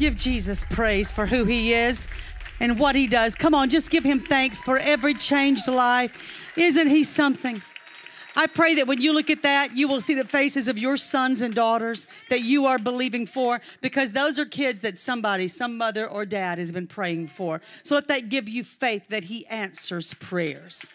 Give Jesus praise for who he is and what he does. Come on, just give him thanks for every changed life. Isn't he something? I pray that when you look at that, you will see the faces of your sons and daughters that you are believing for, because those are kids that somebody, some mother or dad has been praying for. So let that give you faith that he answers prayers.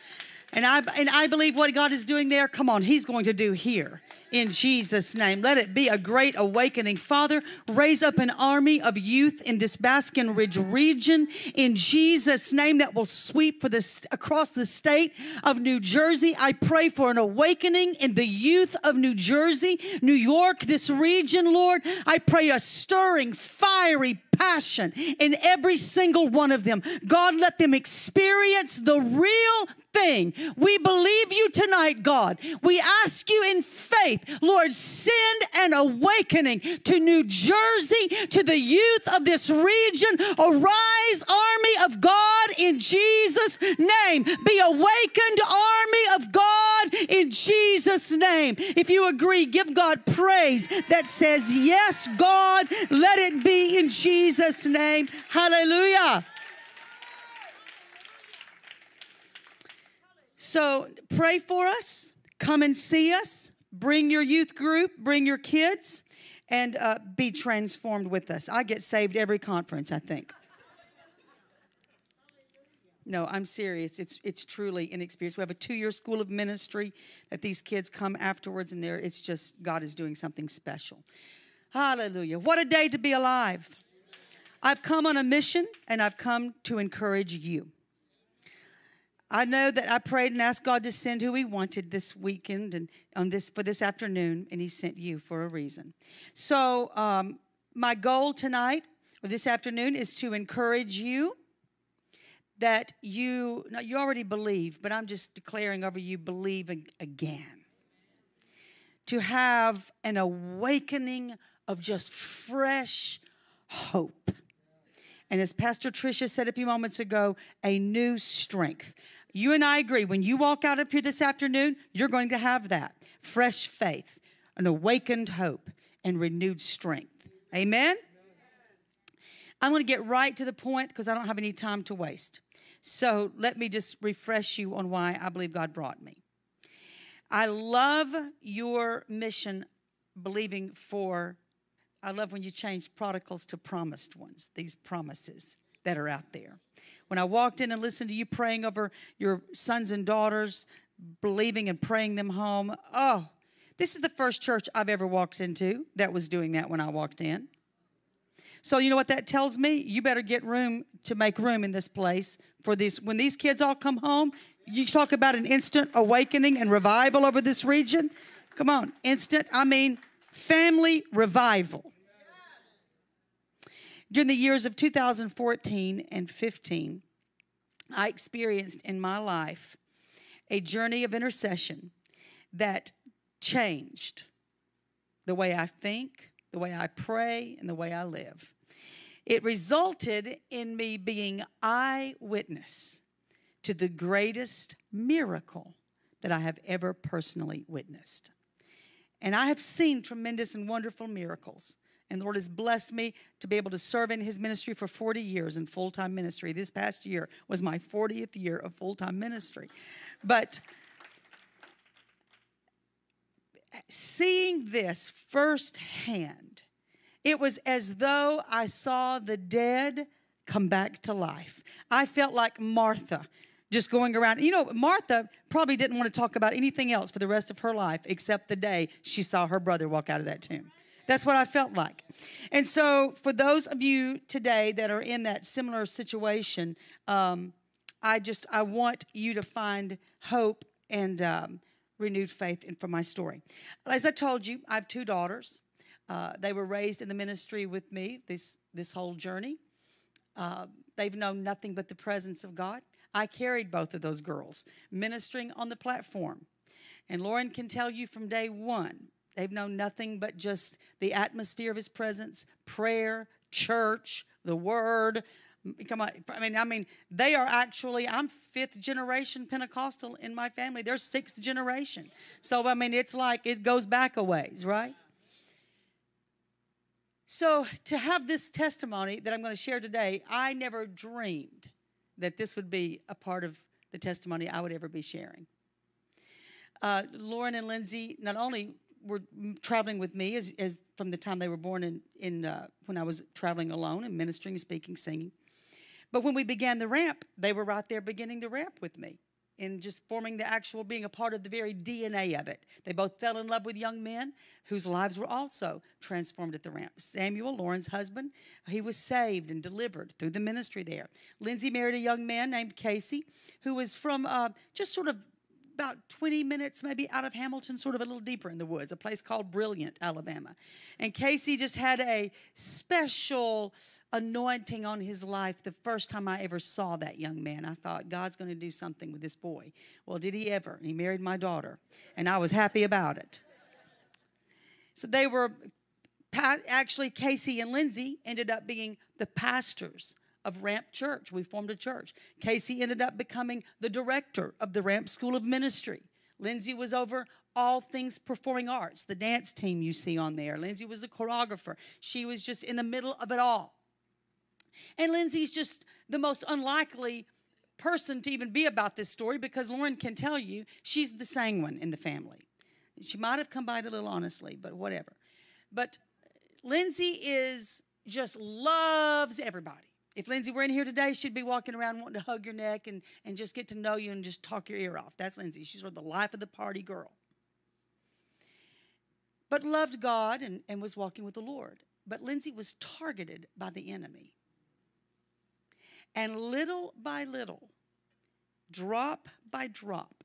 And I believe what God is doing there, come on, he's going to do here in Jesus' name. Let it be a great awakening. Father, raise up an army of youth in this Basking Ridge region in Jesus' name that will sweep for this across the state of New Jersey. I pray for an awakening in the youth of New Jersey, New York, this region, Lord. I pray a stirring, fiery passion in every single one of them. God, let them experience the real thing. We believe you tonight, God. We ask you in faith, Lord, send an awakening to New Jersey, to the youth of this region. Arise, army of God, in Jesus' name. Be awakened, army of God, in Jesus' name. If you agree, give God praise that says, yes, God, let it be in Jesus' name. Hallelujah. So pray for us. Come and see us. Bring your youth group. Bring your kids. And be transformed with us. I get saved every conference, I think. No, I'm serious. It's truly an experience. We have a 2-year school of ministry that these kids come afterwards, and it's just God is doing something special. Hallelujah. What a day to be alive. I've come on a mission, and I've come to encourage you. I know that I prayed and asked God to send who he wanted this weekend and for this afternoon, and he sent you for a reason. So my goal tonight or this afternoon is to encourage you that you already believe, but I'm just declaring over you, believe again. To have an awakening of just fresh hope. And as Pastor Tricia said a few moments ago, a new strength. You and I agree, when you walk out of here this afternoon, you're going to have that. Fresh faith, an awakened hope, and renewed strength. Amen? I'm going to get right to the point because I don't have any time to waste. So let me just refresh you on why I believe God brought me. I love your mission, believing for. I love when you change prodigals to promised ones, these promises that are out there. When I walked in and listened to you praying over your sons and daughters, believing and praying them home, oh, this is the first church I've ever walked into that was doing that when I walked in. So you know what that tells me? You better get room to make room in this place for these. When these kids all come home, you talk about an instant awakening and revival over this region. Come on, instant, I mean family revival. During the years of 2014 and 15, I experienced in my life a journey of intercession that changed the way I think, the way I pray, and the way I live. It resulted in me being eyewitness to the greatest miracle that I have ever personally witnessed. And I have seen tremendous and wonderful miracles. And the Lord has blessed me to be able to serve in his ministry for 40 years in full-time ministry. This past year was my 40th year of full-time ministry. But seeing this firsthand, it was as though I saw the dead come back to life. I felt like Martha just going around. You know, Martha probably didn't want to talk about anything else for the rest of her life except the day she saw her brother walk out of that tomb. That's what I felt like. And so for those of you today that are in that similar situation, I want you to find hope and renewed faith from my story. As I told you, I have 2 daughters. They were raised in the ministry with me this whole journey. They've known nothing but the presence of God. I carried both of those girls, ministering on the platform. And Lauren can tell you from day one, they've known nothing but just the atmosphere of his presence, prayer, church, the word. Come on. I mean, they are actually, I'm 5th generation Pentecostal in my family. They're 6th generation. So, I mean, it's like it goes back a ways, right? So to have this testimony that I'm going to share today, I never dreamed that this would be a part of the testimony I would ever be sharing. Lauren and Lindsey not only were traveling with me as from the time they were born when I was traveling alone and ministering, speaking, singing, but when we began the ramp, they were right there beginning the ramp with me and just forming the actual, being a part of the very DNA of it. They both fell in love with young men whose lives were also transformed at the ramp. Samuel, Lauren's husband, he was saved and delivered through the ministry there. Lindsey married a young man named Casey, who was from just sort of about 20 minutes maybe out of Hamilton, sort of a little deeper in the woods, a place called Brilliant, Alabama. And Casey just had a special anointing on his life. The first time I ever saw that young man, I thought, God's going to do something with this boy. Well, did he ever? And he married my daughter, and I was happy about it. So they were, actually Casey and Lindsey ended up being the pastors of Ramp Church. We formed a church. Casey ended up becoming the director of the Ramp School of Ministry. Lindsey was over all things performing arts, the dance team you see on there. Lindsey was the choreographer. She was just in the middle of it all. And Lindsey's just the most unlikely person to even be about this story, because Lauren can tell you she's the sanguine in the family. She might have come by it a little honestly, but whatever. But Lindsey just loves everybody. If Lindsey were in here today, she'd be walking around wanting to hug your neck and just get to know you and just talk your ear off. That's Lindsey. She's sort of the life of the party girl. But loved God and was walking with the Lord. But Lindsey was targeted by the enemy. And little by little, drop by drop,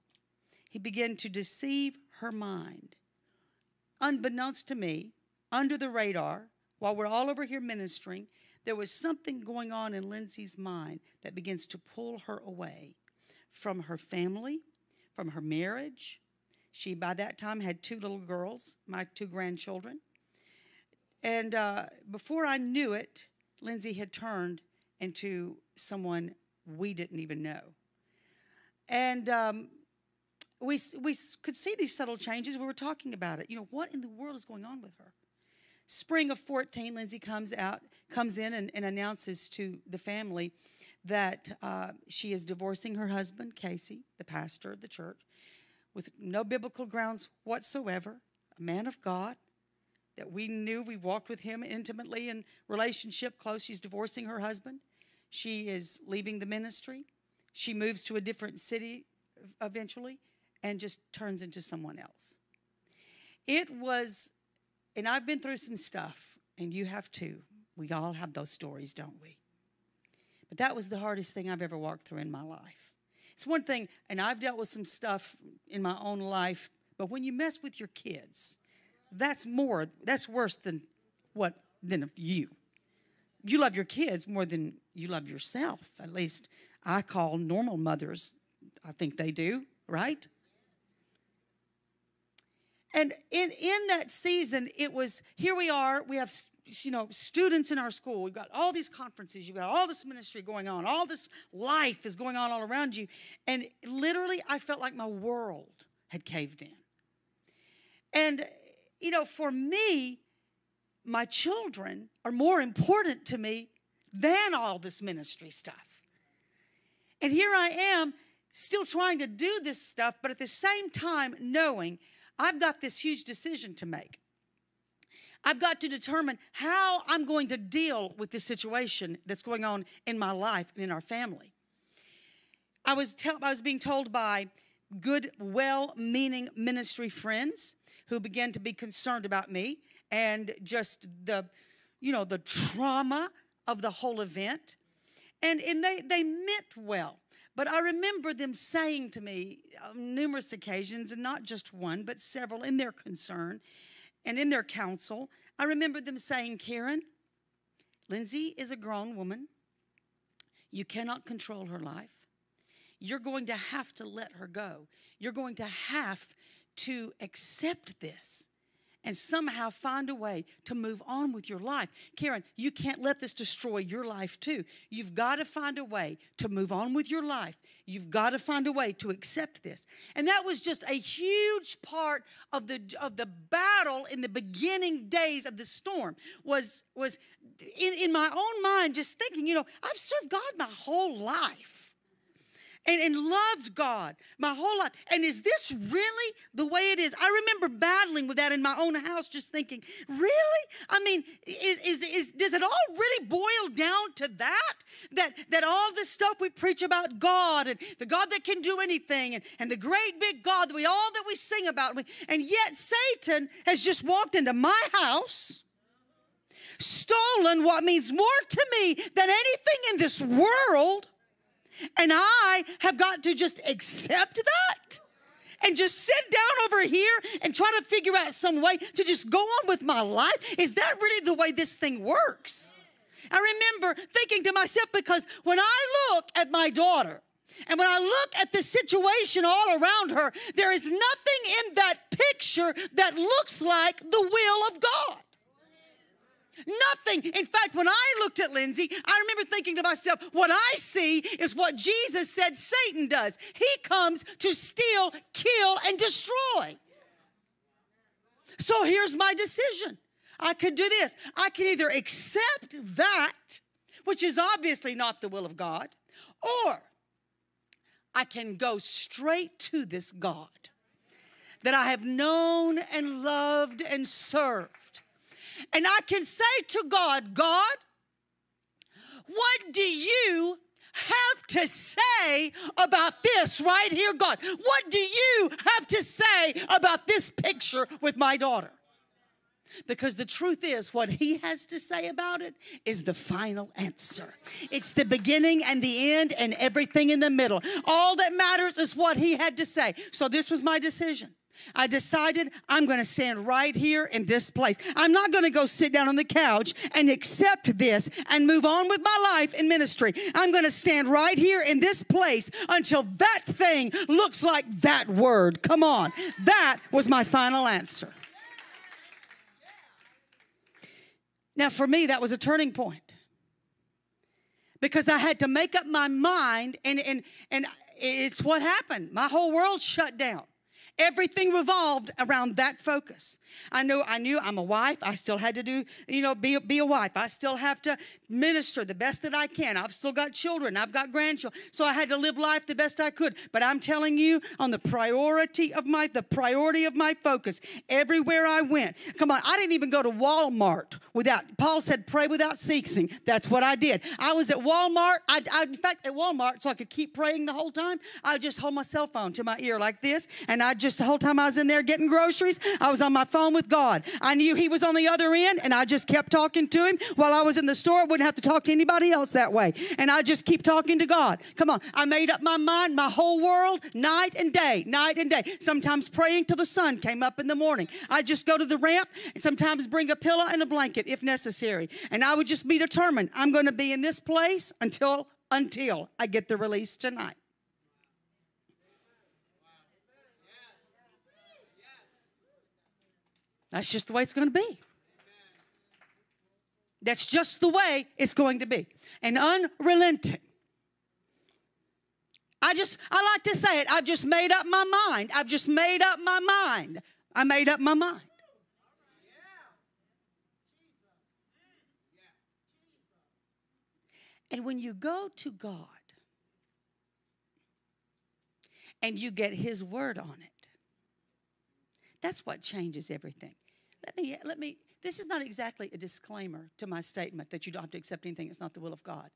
he began to deceive her mind. Unbeknownst to me, under the radar, while we're all over here ministering, there was something going on in Lindsey's mind that begins to pull her away from her family, from her marriage. She, by that time, had two little girls, my two grandchildren. And before I knew it, Lindsey had turned into someone we didn't even know. And we could see these subtle changes. We were talking about it. You know, what in the world is going on with her? Spring of 14, Lindsey comes in and announces to the family that she is divorcing her husband, Casey, the pastor of the church, with no biblical grounds whatsoever, a man of God that we knew. We walked with him intimately in relationship close. She's divorcing her husband. She is leaving the ministry. She moves to a different city eventually and just turns into someone else. It was... And I've been through some stuff, and you have too. We all have those stories, don't we? But that was the hardest thing I've ever walked through in my life. It's one thing, and I've dealt with some stuff in my own life, but when you mess with your kids, that's worse than you. You love your kids more than you love yourself. At least I call normal mothers, I think they do, right? And in that season, it was, here we are, we have, you know, students in our school. We've got all these conferences. You've got all this ministry going on. All this life is going on all around you. And literally, I felt like my world had caved in. And, you know, for me, my children are more important to me than all this ministry stuff. And here I am, still trying to do this stuff, but at the same time knowing I've got this huge decision to make. I've got to determine how I'm going to deal with this situation that's going on in my life and in our family. I was being told by good, well-meaning ministry friends who began to be concerned about me and just the trauma of the whole event. And they meant well. But I remember them saying to me on numerous occasions, and not just one, but several, in their concern and in their counsel, I remember them saying, Karen, Lindsey is a grown woman. You cannot control her life. You're going to have to let her go. You're going to have to accept this and somehow find a way to move on with your life. Karen, you can't let this destroy your life too. You've got to find a way to move on with your life. You've got to find a way to accept this. And that was just a huge part of the battle in the beginning days of the storm, was in my own mind just thinking, you know, I've served God my whole life. And loved God my whole life. And is this really the way it is? I remember battling with that in my own house, just thinking, really? I mean, does it all really boil down to that? That all this stuff we preach about God and the God that can do anything and the great big God that we sing about. And yet Satan has just walked into my house, stolen what means more to me than anything in this world. And I have got to just accept that and just sit down over here and try to figure out some way to just go on with my life. Is that really the way this thing works? I remember thinking to myself, because when I look at my daughter and when I look at the situation all around her, there is nothing in that picture that looks like the will of God. Nothing. In fact, when I looked at Lindsey, I remember thinking to myself, what I see is what Jesus said Satan does. He comes to steal, kill, and destroy. So here's my decision. I could do this. I could either accept that, which is obviously not the will of God, or I can go straight to this God that I have known and loved and served. And I can say to God, God, what do you have to say about this right here, God? What do you have to say about this picture with my daughter? Because the truth is, what he has to say about it is the final answer. It's the beginning and the end and everything in the middle. All that matters is what he had to say. So this was my decision. I decided I'm going to stand right here in this place. I'm not going to go sit down on the couch and accept this and move on with my life in ministry. I'm going to stand right here in this place until that thing looks like that word. Come on. That was my final answer. Now, for me, that was a turning point, because I had to make up my mind, and it's what happened. My whole world shut down. Everything revolved around that focus. I knew I'm a wife. I still had to do, you know, be a wife. I still have to minister the best that I can. I've still got children. I've got grandchildren. So I had to live life the best I could. But I'm telling you, on the priority of my focus, everywhere I went. Come on, I didn't even go to Walmart without, Paul said, pray without ceasing. That's what I did. I was at Walmart. In fact, at Walmart, so I could keep praying the whole time, I would just hold my cell phone to my ear like this, and I just the whole time I was in there getting groceries, I was on my phone with God. I knew he was on the other end, and I just kept talking to him while I was in the store. I wouldn't have to talk to anybody else that way. And I just keep talking to God. Come on. I made up my mind, my whole world, night and day, night and day. Sometimes praying till the sun came up in the morning. I just go to the ramp and sometimes bring a pillow and a blanket if necessary. And I would just be determined, I'm going to be in this place until I get the release tonight. That's just the way it's going to be. That's just the way it's going to be. And unrelenting. I like to say it. I've just made up my mind. I've just made up my mind. I made up my mind. And when you go to God and you get his word on it, that's what changes everything. Let me. This is not exactly a disclaimer to my statement that you don't have to accept anything that's not the will of God.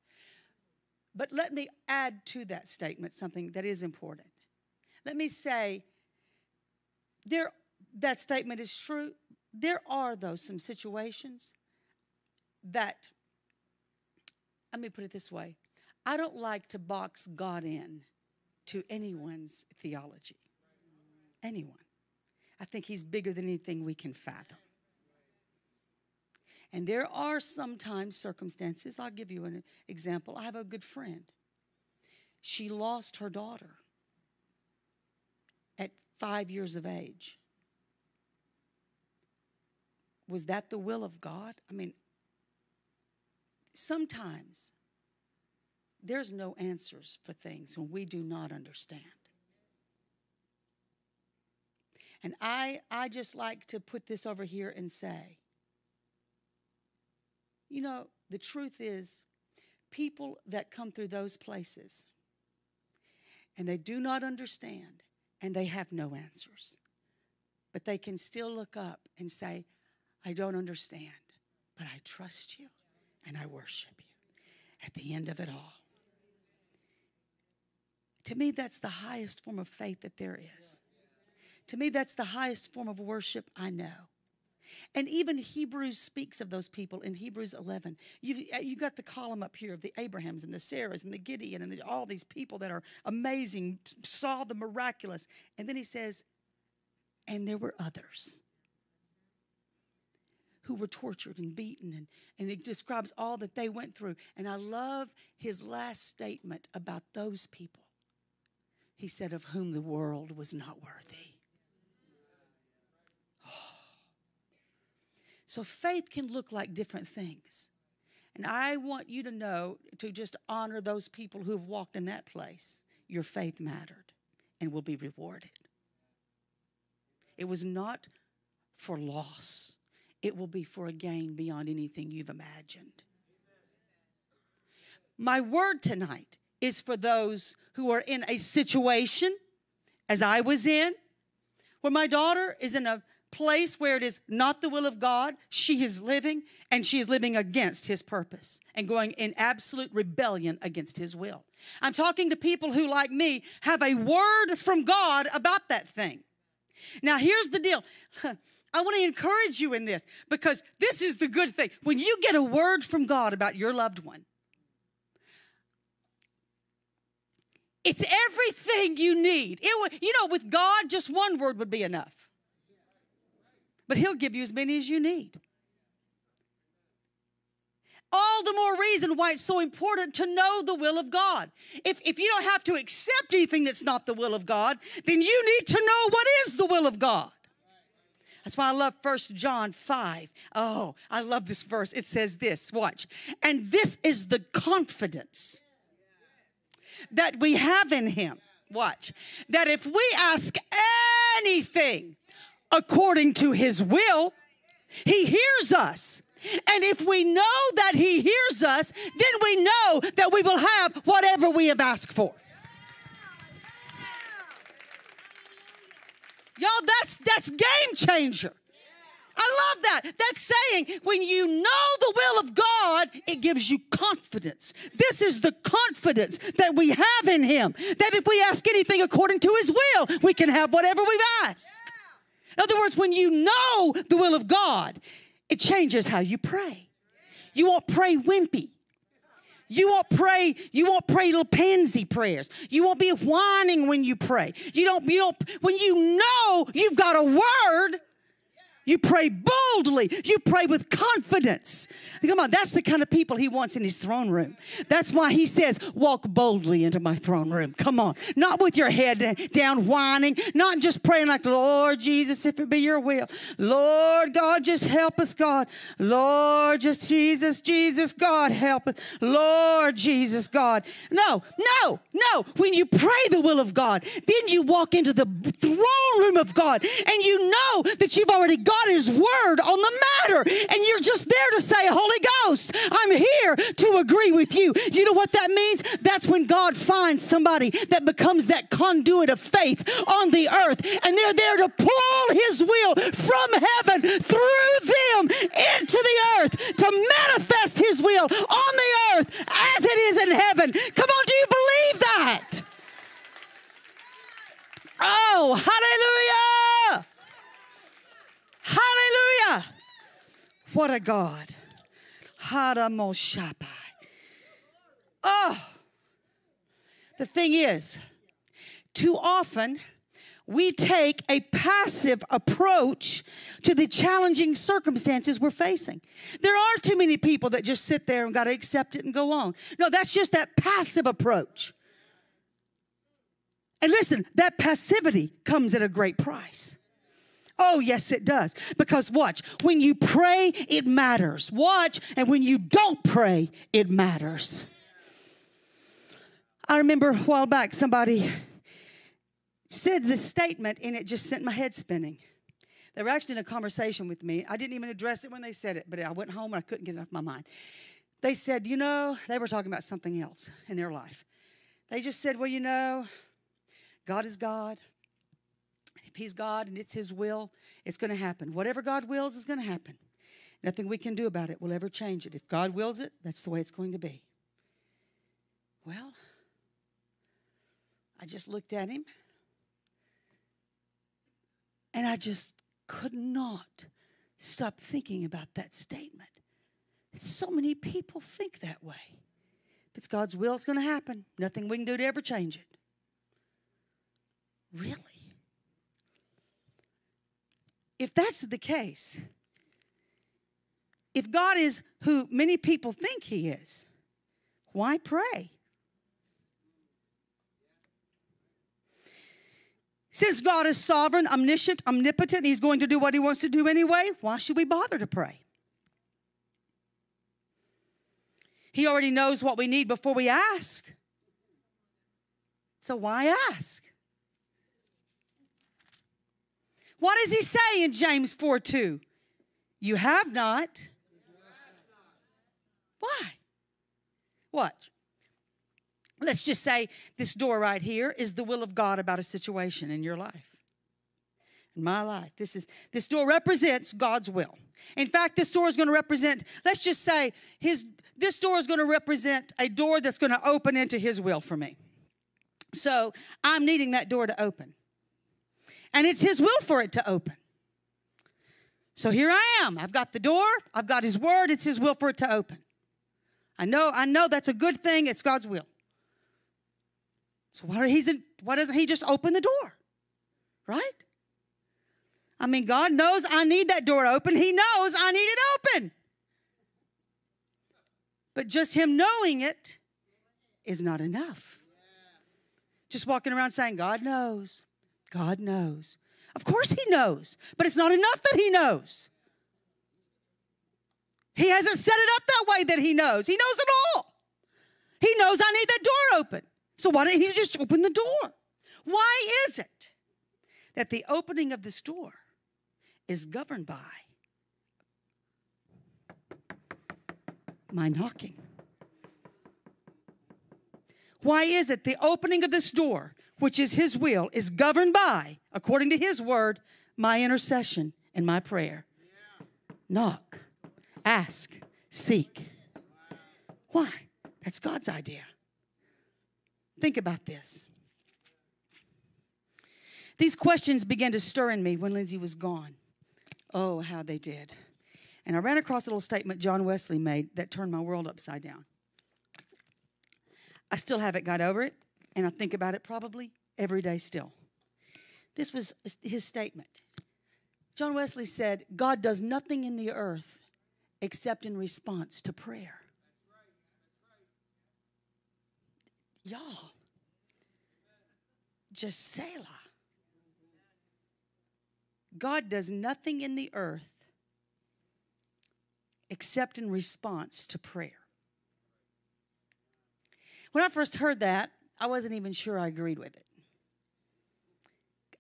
But let me add to that statement something that is important. Let me say, that statement is true. There are, though, some situations that, let me put it this way, I don't like to box God in to anyone's theology. Anyone. I think he's bigger than anything we can fathom. And there are sometimes circumstances. I'll give you an example. I have a good friend. She lost her daughter at 5 years of age. Was that the will of God? I mean, sometimes there's no answers for things when we do not understand. And I just like to put this over here and say, you know, the truth is, people that come through those places and they do not understand and they have no answers, but they can still look up and say, I don't understand, but I trust you and I worship you at the end of it all. To me, that's the highest form of faith that there is. To me, that's the highest form of worship I know. And even Hebrews speaks of those people in Hebrews 11. You've got the column up here of the Abrahams and the Sarahs and the Gideon and all these people that are amazing, saw the miraculous. And then he says, and there were others who were tortured and beaten. And it describes all that they went through. And I love his last statement about those people. He said, of whom the world was not worthy. So faith can look like different things. And I want you to know, to just honor those people who have walked in that place. Your faith mattered and will be rewarded. It was not for loss. It will be for a gain beyond anything you've imagined. My word tonight is for those who are in a situation, as I was in, where my daughter is in a place where it is not the will of God. She is living, and she is living against his purpose and going in absolute rebellion against his will. I'm talking to people who, like me, have a word from God about that thing. Now, here's the deal. I want to encourage you in this, because this is the good thing. When you get a word from God about your loved one, it's everything you need. You know, with God, just one word would be enough. But he'll give you as many as you need. All the more reason why it's so important to know the will of God. If you don't have to accept anything that's not the will of God, then you need to know what is the will of God. That's why I love 1 John 5. Oh, I love this verse. It says this, watch. And this is the confidence that we have in him. Watch. That if we ask anything according to his will, he hears us. And if we know that he hears us, then we know that we will have whatever we have asked for. Y'all, that's game changer. I love that. That's saying when you know the will of God, it gives you confidence. This is the confidence that we have in him, that if we ask anything according to his will, we can have whatever we've asked. In other words, when you know the will of God, it changes how you pray. You won't pray wimpy. You won't pray little pansy prayers. You won't be whining when you pray. When you know you've got a word, you pray boldly. You pray with confidence. Come on, that's the kind of people he wants in his throne room. That's why he says, walk boldly into my throne room. Come on. Not with your head down whining. Not just praying like, Lord Jesus, if it be your will. Lord God, just help us, God. Lord, just Jesus, God, help us. Lord Jesus, God. No. When you pray the will of God, then you walk into the throne room of God, and you know that you've already got His word on the matter, and you're just there to say, Holy Ghost, I'm here to agree with you. You know what that means? That's when God finds somebody that becomes that conduit of faith on the earth, and they're there to pull His will from heaven through them into the earth to manifest His will on the earth as it is in heaven. Come on, do you believe that? Oh, hallelujah! Hallelujah. What a God. Oh, the thing is, too often we take a passive approach to the challenging circumstances we're facing. There are too many people that just sit there and got to accept it and go on. No, that's just that passive approach. And listen, that passivity comes at a great price. Oh, yes, it does. Because watch, when you pray, it matters. Watch, and when you don't pray, it matters. I remember a while back somebody said this statement, and it just sent my head spinning. They were actually in a conversation with me. I didn't even address it when they said it, but I went home and I couldn't get it off my mind. They said, you know, they were talking about something else in their life. They just said, well, you know, God is God. If He's God and it's His will, it's going to happen. Whatever God wills is going to happen. Nothing we can do about it will ever change it. If God wills it, that's the way it's going to be. Well, I just looked at him, and I just could not stop thinking about that statement. So many people think that way. If it's God's will, it's going to happen. Nothing we can do to ever change it. Really? If that's the case, if God is who many people think He is, why pray? Since God is sovereign, omniscient, omnipotent, He's going to do what He wants to do anyway, why should we bother to pray? He already knows what we need before we ask. So why ask? What does He say in James 4:2? You have not. Why? What? Let's just say this door right here is the will of God about a situation in your life. In my life, this door represents God's will. In fact, this door is going to represent, let's just say, this door is going to represent a door that's going to open into His will for me. So I'm needing that door to open. And it's His will for it to open. So here I am. I've got the door. I've got His word. It's His will for it to open. I know that's a good thing. It's God's will. So why doesn't He just open the door? Right? I mean, God knows I need that door open. He knows I need it open. But just Him knowing it is not enough. Just walking around saying, God knows. God knows. Of course He knows, but it's not enough that He knows. He hasn't set it up that way that He knows. He knows it all. He knows I need that door open. So why didn't He just open the door? Why is it that the opening of this door is governed by my knocking? Why is it the opening of this door, which is His will, is governed by, according to His word, my intercession and my prayer? Yeah. Knock, ask, seek. Why? That's God's idea. Think about this. These questions began to stir in me when Lindsey was gone. Oh, how they did. And I ran across a little statement John Wesley made that turned my world upside down. I still haven't got over it, and I think about it probably every day still. This was his statement. John Wesley said, God does nothing in the earth except in response to prayer. Y'all, just Selah. God does nothing in the earth except in response to prayer. When I first heard that, I wasn't even sure I agreed with it.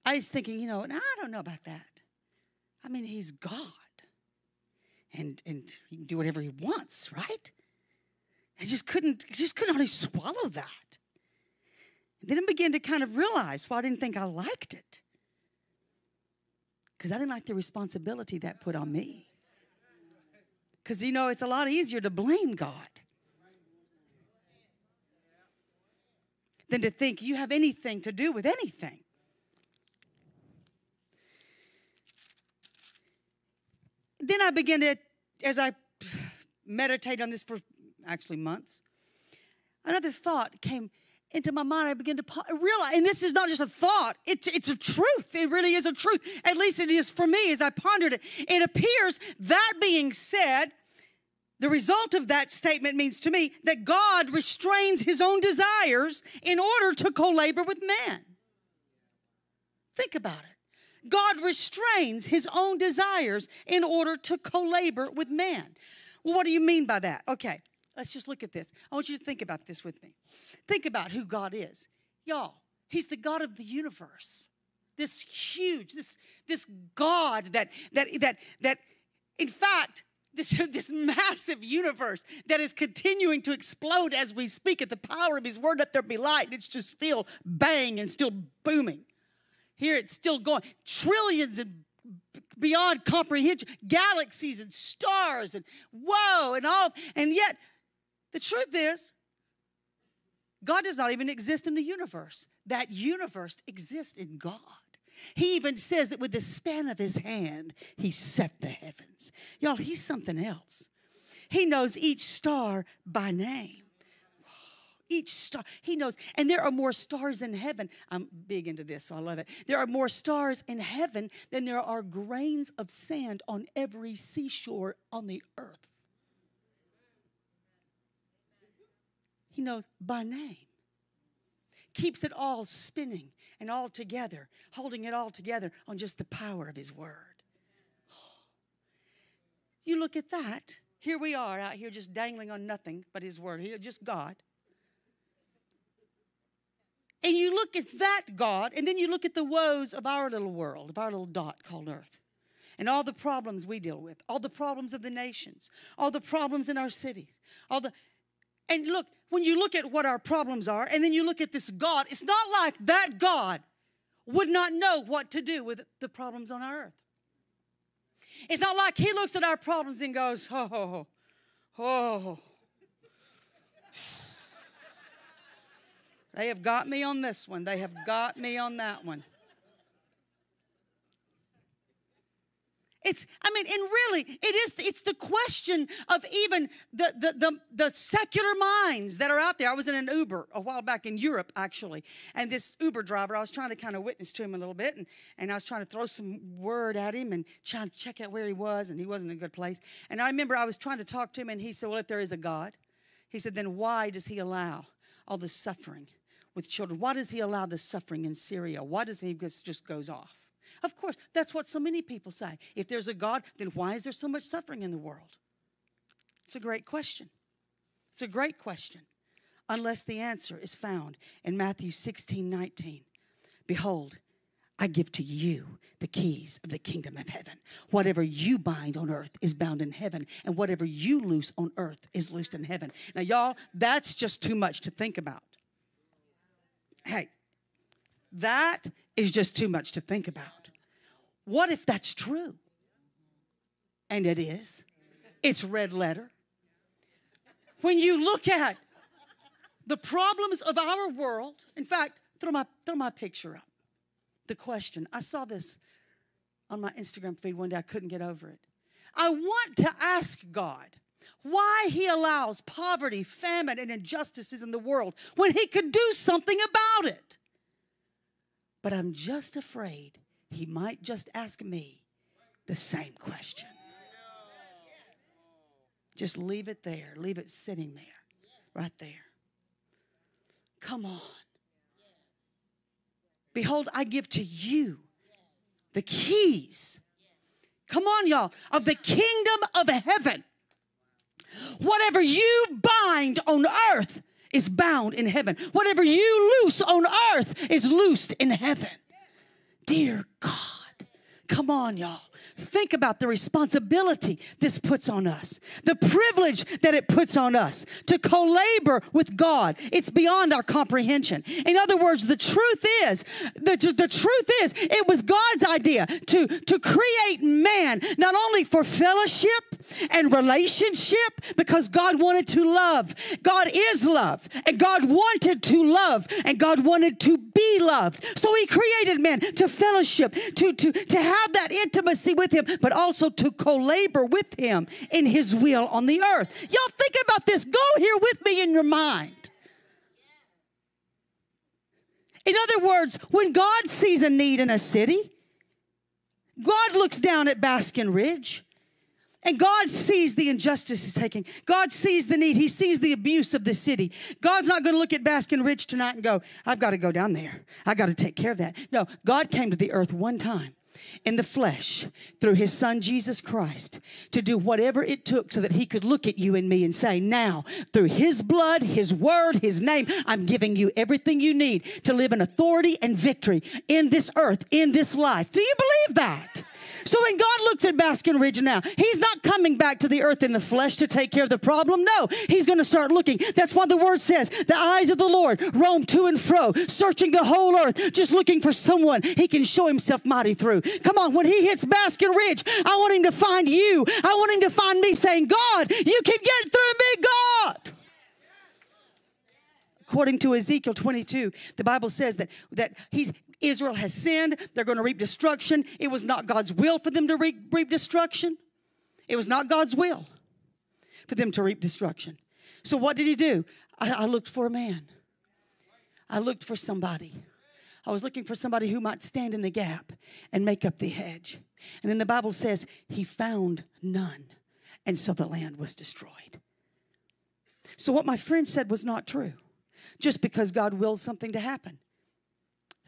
I was thinking, you know, I don't know about that. I mean, He's God. And He can do whatever He wants, right? I just couldn't really swallow that. And then I began to kind of realize why I didn't think I liked it. Because I didn't like the responsibility that put on me. Because, you know, it's a lot easier to blame God than to think you have anything to do with anything. Then I began to, as I meditated on this for actually months, another thought came into my mind. I began to realize, and this is not just a thought, it's a truth. It really is a truth. At least it is for me as I pondered it. It appears, that being said, the result of that statement means to me that God restrains His own desires in order to co-labor with man. Think about it. God restrains his own desires in order to co-labor with man. Well, what do you mean by that? Okay, let's just look at this. I want you to think about this with me. Think about who God is. Y'all, he's the God of the universe. This huge, this God that in fact, this massive universe that is continuing to explode as we speak at the power of his word, let there be light, and it's just still bang and still booming. Here it's still going. Trillions and beyond comprehension, galaxies and stars and whoa and all. And yet, the truth is, God does not even exist in the universe. That universe exists in God. He even says that with the span of his hand, he set the heavens. Y'all, he's something else. He knows each star by name. Each star, he knows. And there are more stars in heaven. I'm big into this, so I love it. There are more stars in heaven than there are grains of sand on every seashore on the earth. He knows by name. Keeps it all spinning and all together, holding it all together on just the power of his word. Oh. You look at that. Here we are out here just dangling on nothing but his word. Here, just God. And you look at that God, and then you look at the woes of our little world, of our little dot called earth, and all the problems we deal with, all the problems of the nations, all the problems in our cities, all the... And look, when you look at what our problems are, and then you look at this God, it's not like that God would not know what to do with the problems on our earth. It's not like he looks at our problems and goes, oh, oh, they have got me on this one. They have got me on that one. It's the question of even the secular minds that are out there. I was in an Uber a while back in Europe, actually, and this Uber driver, I was trying to kind of witness to him a little bit, and I was trying to throw some word at him and trying to check out where he was, and he wasn't in a good place. And I remember I was trying to talk to him, and he said, well, if there is a God, he said, then why does he allow all this suffering with children? Why does he allow the suffering in Syria? Why does he just goes off? Of course, that's what so many people say. If there's a God, then why is there so much suffering in the world? It's a great question. It's a great question. Unless the answer is found in Matthew 16:19. Behold, I give to you the keys of the kingdom of heaven. Whatever you bind on earth is bound in heaven, and whatever you loose on earth is loosed in heaven. Now, y'all, that's just too much to think about. Hey, that is just too much to think about. What if that's true? And it is. It's red letter. When you look at the problems of our world, in fact, throw my picture up. The question. I saw this on my Instagram feed one day. I couldn't get over it. I want to ask God why he allows poverty, famine, and injustices in the world when he could do something about it. But I'm just afraid he might just ask me the same question. Just leave it there. Leave it sitting there. Right there. Come on. Behold, I give to you the keys. Come on, y'all. Of the kingdom of heaven. Whatever you bind on earth is bound in heaven. Whatever you loose on earth is loosed in heaven. Dear God, come on, y'all. Think about the responsibility this puts on us, the privilege that it puts on us to co-labor with God. It's beyond our comprehension. In other words, the truth is, it was God's idea to create man, not only for fellowship and relationship, because God wanted to love. God is love, and God wanted to love, and God wanted to be loved. So he created man to fellowship, to have that intimacy with him, but also to co-labor with him in his will on the earth. Y'all think about this. Go here with me in your mind. In other words, when God sees a need in a city, God looks down at Basking Ridge. And God sees the injustice he's taking. God sees the need. He sees the abuse of the city. God's not going to look at Basking Ridge tonight and go, I've got to go down there. I've got to take care of that. No, God came to the earth one time in the flesh through his son Jesus Christ to do whatever it took so that he could look at you and me and say, now, through his blood, his word, his name, I'm giving you everything you need to live in authority and victory in this earth, in this life. Do you believe that? So when God looks at Basking Ridge now, he's not coming back to the earth in the flesh to take care of the problem. No, he's going to start looking. That's why the word says, the eyes of the Lord roam to and fro, searching the whole earth, just looking for someone he can show himself mighty through. Come on, when he hits Basking Ridge, I want him to find you. I want him to find me saying, God, you can get through me, God. According to Ezekiel 22, the Bible says that Israel has sinned. They're going to reap destruction. It was not God's will for them to reap destruction. It was not God's will for them to reap destruction. So what did he do? I looked for a man. I looked for somebody. I was looking for somebody who might stand in the gap and make up the hedge. And then the Bible says he found none. And so the land was destroyed. So what my friend said was not true. Just because God wills something to happen.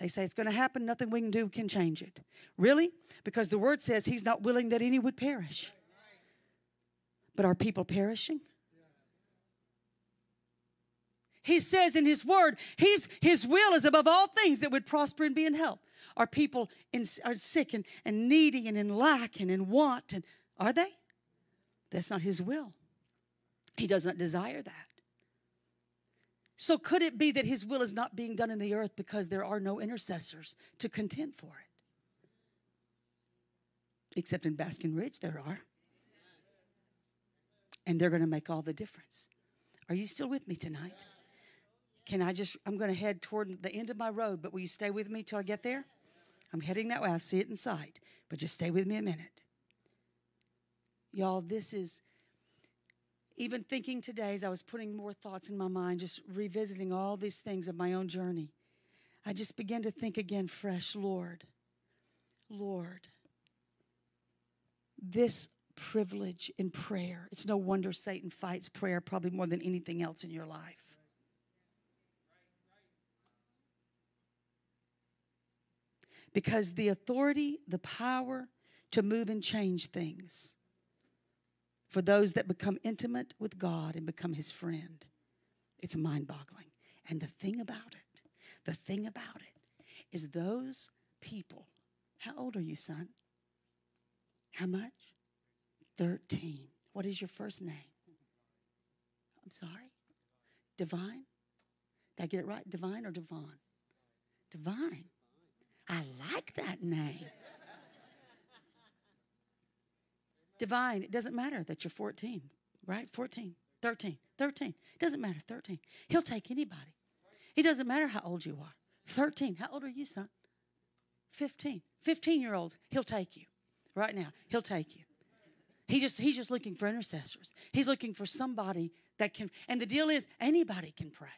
They say it's going to happen. Nothing we can do can change it. Really? Because the word says he's not willing that any would perish. But are people perishing? He says in his word, his will is above all things that would prosper and be in health. Are people are sick and needy and in lack and in want? And are they? That's not his will. He does not desire that. So could it be that his will is not being done in the earth because there are no intercessors to contend for it? Except in Basking Ridge there are. And they're going to make all the difference. Are you still with me tonight? I'm going to head toward the end of my road, but will you stay with me till I get there? I'm heading that way. I see it in sight, but just stay with me a minute. Y'all, this is... Even thinking today as I was putting more thoughts in my mind, just revisiting all these things of my own journey, I just began to think again fresh, Lord, this privilege in prayer. It's no wonder Satan fights prayer probably more than anything else in your life. Because the authority, the power to move and change things for those that become intimate with God and become his friend, it's mind-boggling. And the thing about it is those people, how old are you, son? How much? 13. What is your first name? I'm sorry? Divine? Did I get it right? Divine or Devon? Divine. I like that name. Divine, it doesn't matter that you're 14, right? 14, 13, 13. It doesn't matter, 13. He'll take anybody. It doesn't matter how old you are. 13, how old are you, son? 15. 15-year-olds, he'll take you right now. He'll take you. He's just looking for intercessors. He's looking for somebody that can, and the deal is anybody can pray.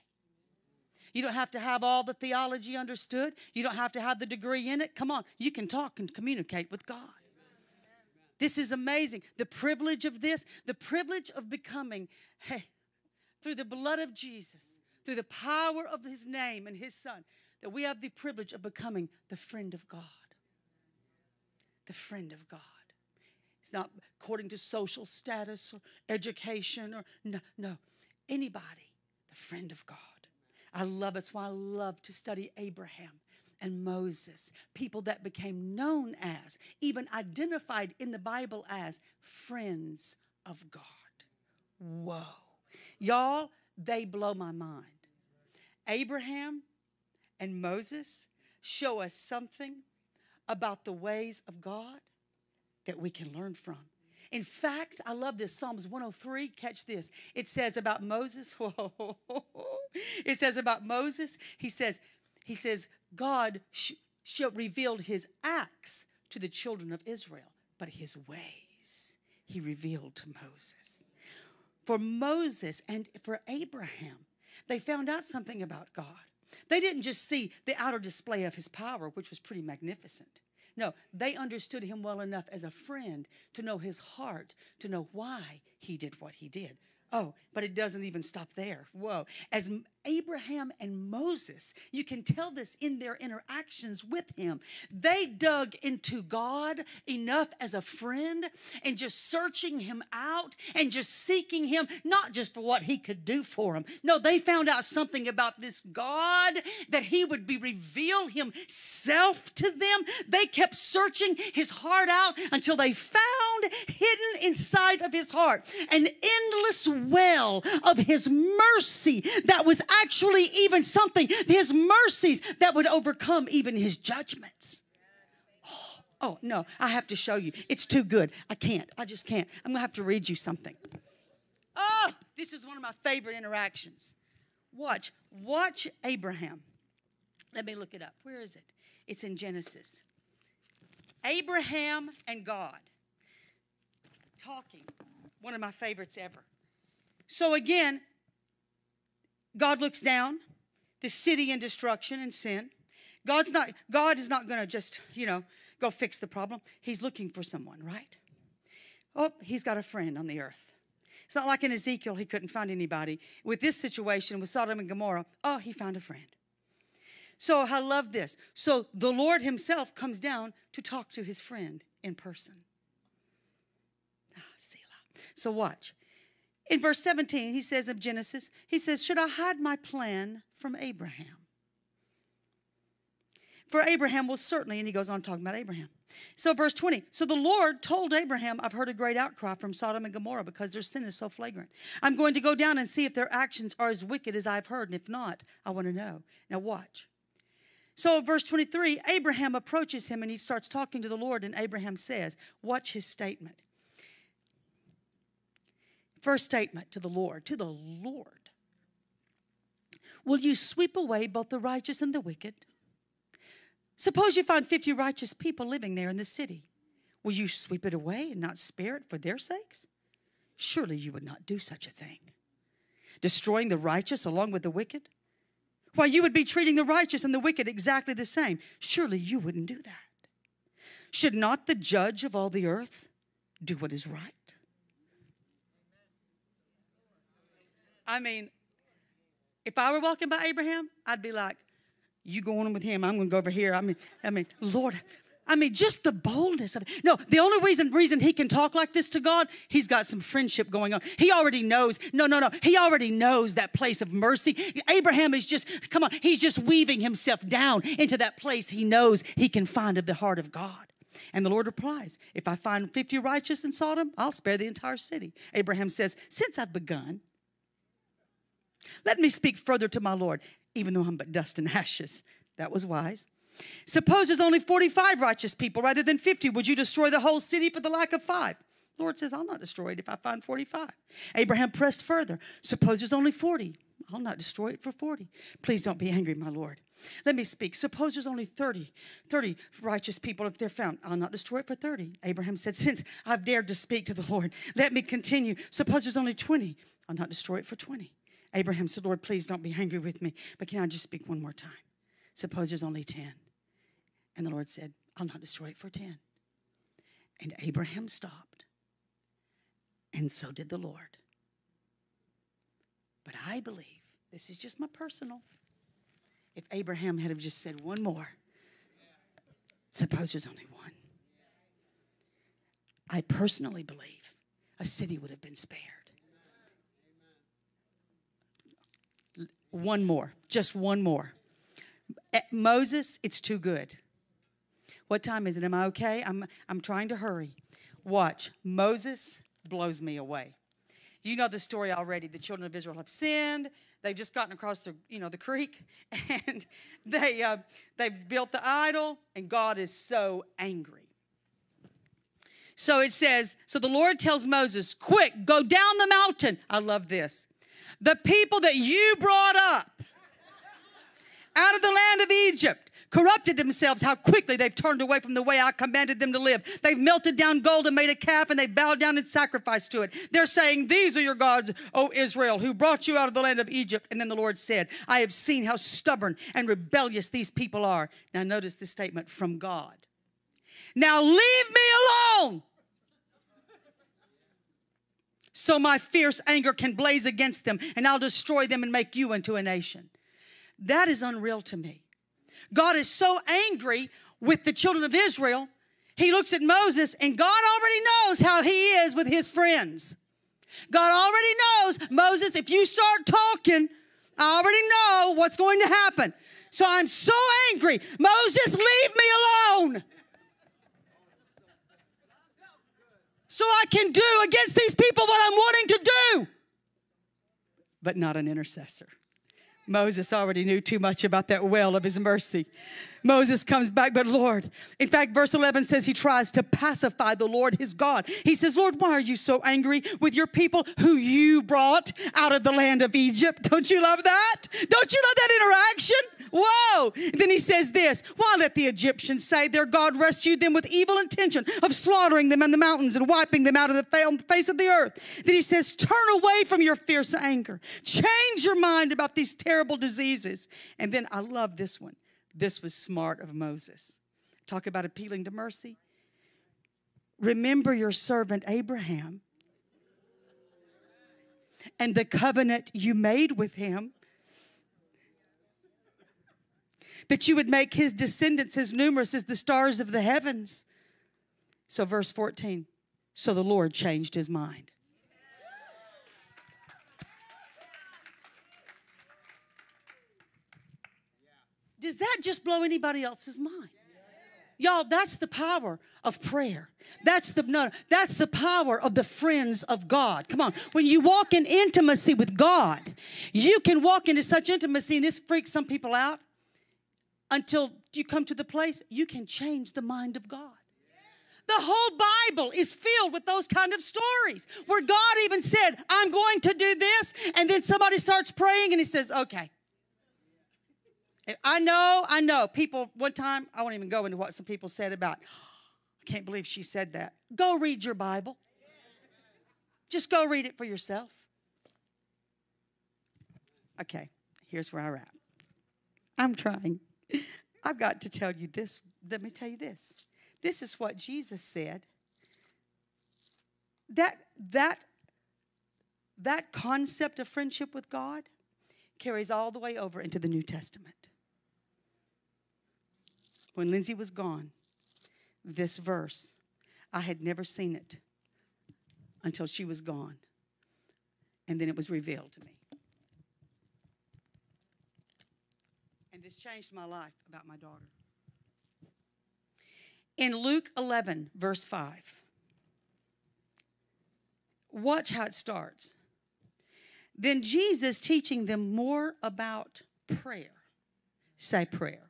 You don't have to have all the theology understood. You don't have to have the degree in it. Come on, you can talk and communicate with God. This is amazing. The privilege of this, the privilege of becoming, through the blood of Jesus, through the power of his name and his son, that we have the privilege of becoming the friend of God. The friend of God. It's not according to social status or education or no. Anybody, the friend of God. I love it. That's why I love to study Abraham and Moses, people that became known as, even identified in the Bible as friends of God. Whoa. Y'all, they blow my mind. Abraham and Moses show us something about the ways of God that we can learn from. In fact, I love this. Psalms 103, catch this. It says about Moses, whoa. It says about Moses, he says, God revealed his acts to the children of Israel, but his ways he revealed to Moses. For Moses and for Abraham, they found out something about God. They didn't just see the outer display of his power, which was pretty magnificent. No, they understood him well enough as a friend to know his heart, to know why he did what he did. Oh, but it doesn't even stop there. Whoa. As Abraham and Moses, you can tell this in their interactions with him. They dug into God enough as a friend and just searching him out and just seeking him, not just for what he could do for them. No, they found out something about this God, that he would be reveal himself to them. They kept searching his heart out until they found hidden inside of his heart an endless well of his mercy that was actually even something, his mercies that would overcome even his judgments. Oh, no, I have to show you. It's too good. I can't. I just can't. I'm going to have to read you something. Oh, this is one of my favorite interactions. Watch Abraham. Let me look it up. Where is it? It's in Genesis. Abraham and God talking. One of my favorites ever. So again, God looks down, the city in destruction and sin. God is not going to just, go fix the problem. He's looking for someone, right? Oh, he's got a friend on the earth. It's not like in Ezekiel he couldn't find anybody. With this situation, with Sodom and Gomorrah, oh, he found a friend. So I love this. So the Lord himself comes down to talk to his friend in person. Ah, Selah. So watch. In verse 17, he says of Genesis, he says, "Should I hide my plan from Abraham? For Abraham will certainly," and he goes on talking about Abraham. So verse 20, "So the Lord told Abraham, I've heard a great outcry from Sodom and Gomorrah because their sin is so flagrant. I'm going to go down and see if their actions are as wicked as I've heard, and if not, I want to know." Now watch. So verse 23, Abraham approaches him and he starts talking to the Lord, and Abraham says, watch his statement. First statement to the Lord. "Will you sweep away both the righteous and the wicked? Suppose you find 50 righteous people living there in the city. Will you sweep it away and not spare it for their sakes? Surely you would not do such a thing, destroying the righteous along with the wicked. Why, you would be treating the righteous and the wicked exactly the same. Surely you wouldn't do that. Should not the judge of all the earth do what is right?" I mean, if I were walking by Abraham, I'd be like, "You going with him, I'm going to go over here." I mean, Lord, just the boldness of it. No, the only reason he can talk like this to God, he's got some friendship going on. He already knows. No. He already knows that place of mercy. Abraham is just, come on, he's just weaving himself down into that place he knows he can find of the heart of God. And the Lord replies, "If I find 50 righteous in Sodom, I'll spare the entire city." Abraham says, "Since I've begun, let me speak further to my Lord, even though I'm but dust and ashes." That was wise. "Suppose there's only 45 righteous people rather than 50. Would you destroy the whole city for the lack of 5? The Lord says, "I'll not destroy it if I find 45. Abraham pressed further. "Suppose there's only 40. I'll not destroy it for 40. "Please don't be angry, my Lord. Let me speak. Suppose there's only 30 righteous people if they're found. I'll not destroy it for 30. Abraham said, "Since I've dared to speak to the Lord, let me continue. Suppose there's only 20. I'll not destroy it for 20. Abraham said, "Lord, please don't be angry with me, but can I just speak one more time? Suppose there's only 10. And the Lord said, "I'll not destroy it for 10. And Abraham stopped, and so did the Lord. But I believe, this is just my personal, if Abraham had have just said one more, suppose there's only one, I personally believe a city would have been spared. One more, just one more. Moses, it's too good. What time is it? Am I okay? I'm trying to hurry. Watch. Moses blows me away. You know the story already. The children of Israel have sinned. They've just gotten across the creek, and they've built the idol, and God is so angry. So it says, so the Lord tells Moses, "Quick, go down the mountain." I love this. "The people that you brought up out of the land of Egypt corrupted themselves. How quickly they've turned away from the way I commanded them to live. They've melted down gold and made a calf, and they bowed down and sacrificed to it. They're saying, 'These are your gods, O Israel, who brought you out of the land of Egypt.' And then the Lord said, 'I have seen how stubborn and rebellious these people are.'" Now notice this statement from God. "Now leave me alone so my fierce anger can blaze against them, and I'll destroy them and make you into a nation. That is unreal to me. God is so angry with the children of Israel, he looks at Moses, and God already knows how he is with his friends. God already knows, Moses, if you start talking, I already know what's going to happen. So I'm so angry. Moses, leave me alone, so I can do against these people what I'm wanting to do. But not an intercessor. Moses already knew too much about that well of his mercy. Moses comes back, but Lord, in fact, verse 11 says he tries to pacify the Lord his God. He says, Lord, why are you so angry with your people who you brought out of the land of Egypt? Don't you love that? Don't you love that interaction? Whoa. And then he says this, why let the Egyptians say their God rescued them with evil intention of slaughtering them in the mountains and wiping them out of the face of the earth? Then he says, turn away from your fierce anger. Change your mind about these terrible diseases. And then I love this one. This was smart of Moses. Talk about appealing to mercy. Remember your servant Abraham and the covenant you made with him, that you would make his descendants as numerous as the stars of the heavens. So verse 14, so the Lord changed his mind. Does that just blow anybody else's mind? Y'all, that's the power of prayer. That's the power of the friends of God. Come on. When you walk in intimacy with God, you can walk into such intimacy, and this freaks some people out, until you come to the place you can change the mind of God. The whole Bible is filled with those kind of stories where God even said, I'm going to do this, and then somebody starts praying, and he says, okay. I know, people, one time, I won't even go into what some people said about, I can't believe she said that. Go read your Bible. Just go read it for yourself. Okay, here's where I wrap. I'm trying. I've got to tell you this. Let me tell you this. This is what Jesus said. That concept of friendship with God carries all the way over into the New Testament. When Lindsey was gone, this verse, I had never seen it until she was gone. And then it was revealed to me. And this changed my life about my daughter. In Luke 11, verse 5, watch how it starts. Then Jesus, teaching them more about prayer. Say prayer.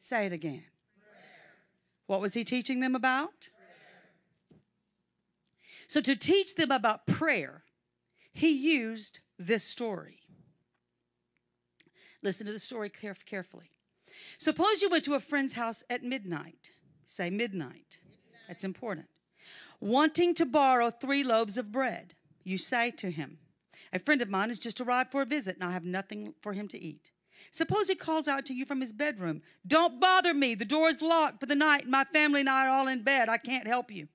Say it again. Prayer. What was he teaching them about? Prayer. So to teach them about prayer, he used this story. Listen to the story carefully. Suppose you went to a friend's house at midnight. Say midnight. That's important. Wanting to borrow 3 loaves of bread, you say to him, a friend of mine has just arrived for a visit, and I have nothing for him to eat. Suppose he calls out to you from his bedroom, don't bother me, the door is locked for the night, and my family and I are all in bed, I can't help you.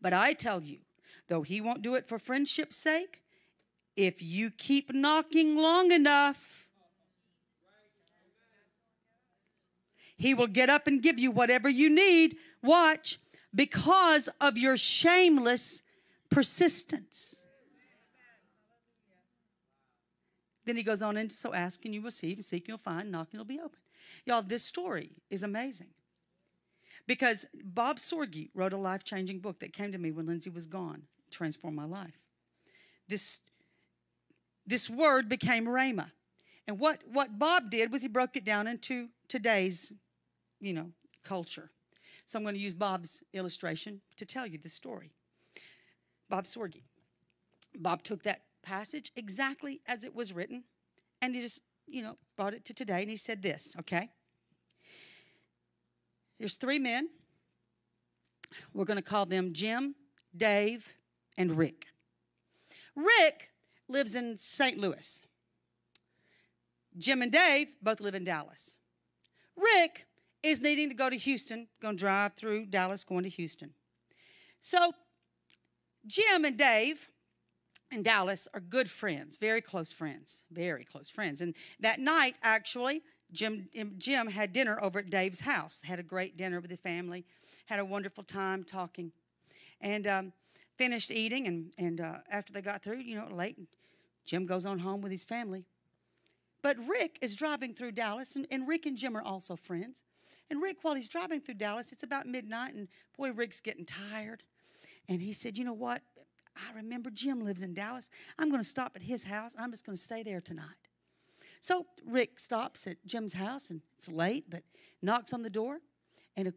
But I tell you, though he won't do it for friendship's sake, if you keep knocking long enough, he will get up and give you whatever you need. Watch, because of your shameless persistence. Then he goes on into, so ask and you will receive, and seek you'll find, knock and it'll be open. Y'all, this story is amazing. Because Bob Sorge wrote a life-changing book that came to me when Lindsey was gone, transformed my life. This word became rhema. And what Bob did was he broke it down into today's, culture. So I'm going to use Bob's illustration to tell you this story. Bob Sorge. Bob took that passage exactly as it was written, and he just, brought it to today, and he said this, okay? There's 3 men. We're going to call them Jim, Dave, and Rick. Rick lives in St. Louis. Jim and Dave both live in Dallas. Rick is needing to go to Houston, going to drive through Dallas, going to Houston. So Jim and Dave and Dallas are good friends, very close friends, very close friends. And that night, actually, Jim had dinner over at Dave's house, had a great dinner with the family, had a wonderful time talking, and finished eating. And after they got through, you know, late, Jim goes on home with his family. But Rick is driving through Dallas, and Rick and Jim are also friends. And Rick, while he's driving through Dallas, it's about midnight, and boy, Rick's getting tired. And he said, you know what? I remember Jim lives in Dallas. I'm going to stop at his house, and I'm just going to stay there tonight. So Rick stops at Jim's house, and it's late, but knocks on the door. And if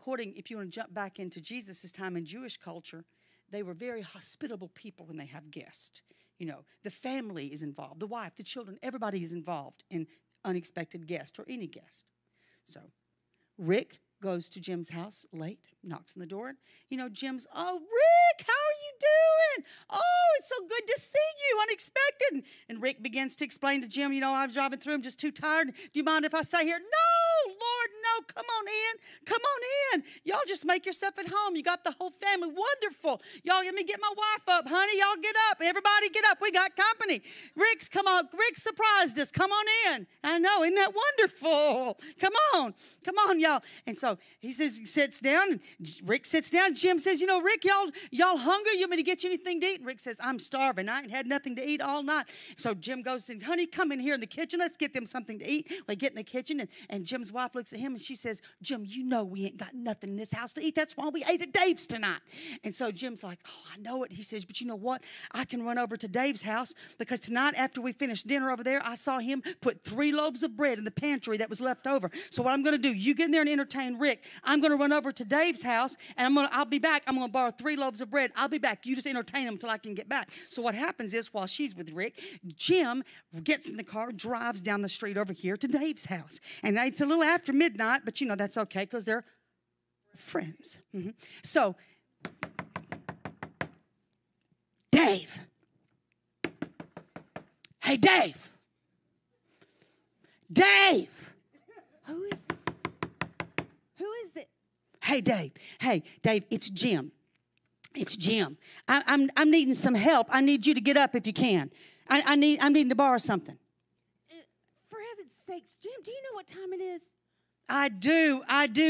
you want to jump back into Jesus' time in Jewish culture, they were very hospitable people when they have guests. You know, the family is involved, the wife, the children, everybody is involved in unexpected guest or any guest. So Rick goes to Jim's house late, knocks on the door. You know, Jim's, oh, Rick, how are you doing? Oh, it's so good to see you, unexpected. And Rick begins to explain to Jim, you know, I'm driving through, I'm just too tired. Do you mind if I stay here? No, Lord, no, come on in, come on in. Y'all just make yourself at home. You got the whole family, wonderful. Y'all, let me get my wife up, honey. Y'all get up, everybody get up. We got company. Rick's, come on, Rick surprised us. Come on in. I know, isn't that wonderful? Come on, come on, y'all. And so he says, he sits down, and Rick sits down. Jim says, you know, Rick, y'all hungry? You want me to get you anything to eat? And Rick says, I'm starving. I ain't had nothing to eat all night. So Jim goes and, honey, come in here in the kitchen. Let's get them something to eat. They get in the kitchen, and Jim's wife looks at him, and she says, Jim, you know we ain't got nothing in this house to eat. That's why we ate at Dave's tonight. And so Jim's like, oh, I know it. He says, but you know what? I can run over to Dave's house because tonight after we finished dinner over there, I saw him put 3 loaves of bread in the pantry that was left over. So what I'm going to do, you get in there and entertain Rick. I'm going to run over to Dave's house, and I'll be back. I'm going to borrow 3 loaves of bread. I'll be back. You just entertain him until I can get back. So what happens is while she's with Rick, Jim gets in the car, drives down the street over here to Dave's house. And it's a little after midnight, but you know that's okay because they're friends. Mm-hmm. So, Dave. Hey, Dave. Dave. Who is it? Hey, Dave, it's Jim. It's Jim. I'm needing some help. I need you to get up if you can. I'm needing to borrow something. For heaven's sakes, Jim, do you know what time it is? I do,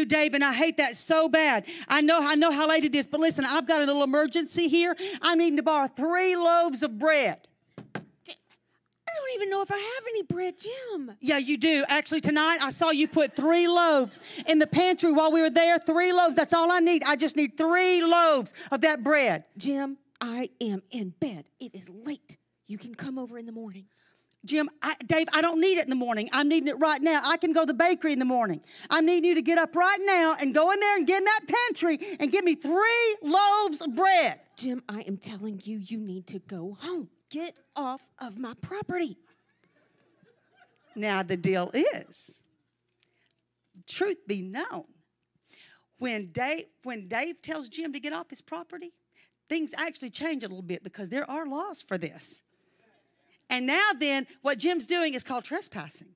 Dave, and I hate that so bad. I know how late it is, but listen, I've got a little emergency here. I'm needing to borrow 3 loaves of bread. I don't even know if I have any bread, Jim. Yeah, you do. Actually, tonight I saw you put 3 loaves in the pantry while we were there. 3 loaves. That's all I need. I just need 3 loaves of that bread. Jim, I am in bed. It is late. You can come over in the morning. Jim, Dave, I don't need it in the morning. I'm needing it right now. I can go to the bakery in the morning. I'm needing you to get up right now and go in there and get in that pantry and give me 3 loaves of bread. Jim, I am telling you, you need to go home. Get off of my property. Now the deal is, truth be known, when Dave tells Jim to get off his property, things actually change a little bit because there are laws for this. And now then, what Jim's doing is called trespassing.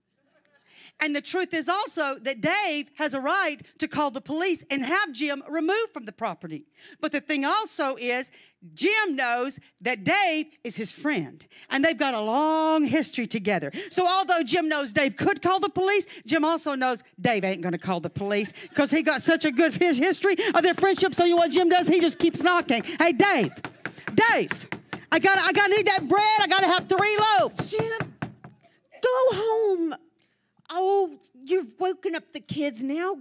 And the truth is also that Dave has a right to call the police and have Jim removed from the property. But the thing also is, Jim knows that Dave is his friend, and they've got a long history together. So although Jim knows Dave could call the police, Jim also knows Dave ain't going to call the police because he got such a good history of their friendship. So you know what Jim does? He just keeps knocking. Hey, Dave, Dave, I gotta need that bread. I got to have 3 loaves. Jim, go home. Oh, you've woken up the kids now.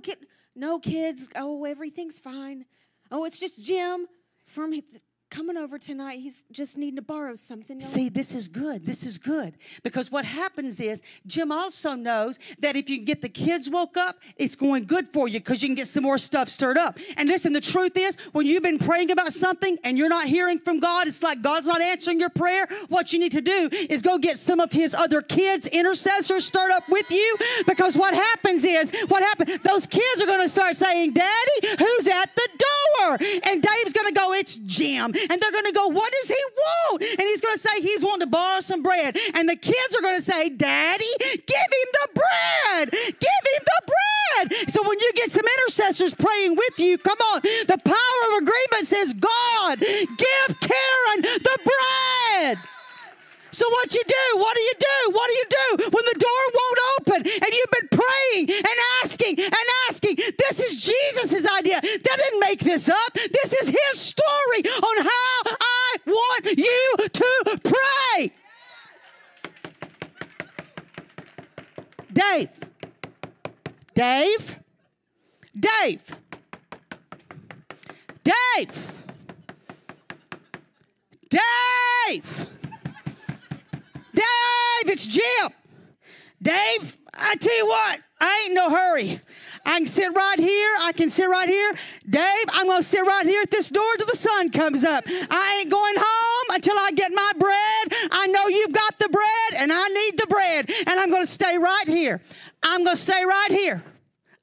No kids. Oh, everything's fine. Oh, it's just Jim from coming over tonight. He's just needing to borrow something. See, this is good. This is good. Because what happens is Jim also knows that if you get the kids woke up, it's going good for you because you can get some more stuff stirred up. And listen, the truth is when you've been praying about something and you're not hearing from God, it's like God's not answering your prayer. What you need to do is go get some of his other kids, intercessors, stirred up with you. Because what happens is, those kids are going to start saying, Daddy, who's at the door? And Dave's going to go, it's Jim. and they're going to go, what does he want? And he's going to say he's wanting to borrow some bread. And the kids are going to say, Daddy, give him the bread. Give him the bread. So when you get some intercessors praying with you, come on, the power of agreement says, God, give Karen the bread. So what you do? What do you do? What do you do when the door won't open and you've been praying and asking and asking? This is Jesus' idea. They didn't make this up. This is his story on how I want you to pray. Dave. Dave. Dave. Dave. Dave. Dave, it's Jim. Dave, I tell you what, I ain't in no hurry. I can sit right here. I can sit right here. Dave, I'm going to sit right here at this door till the sun comes up. I ain't going home until I get my bread. I know you've got the bread, and I need the bread, and I'm going to stay right here. I'm going to stay right here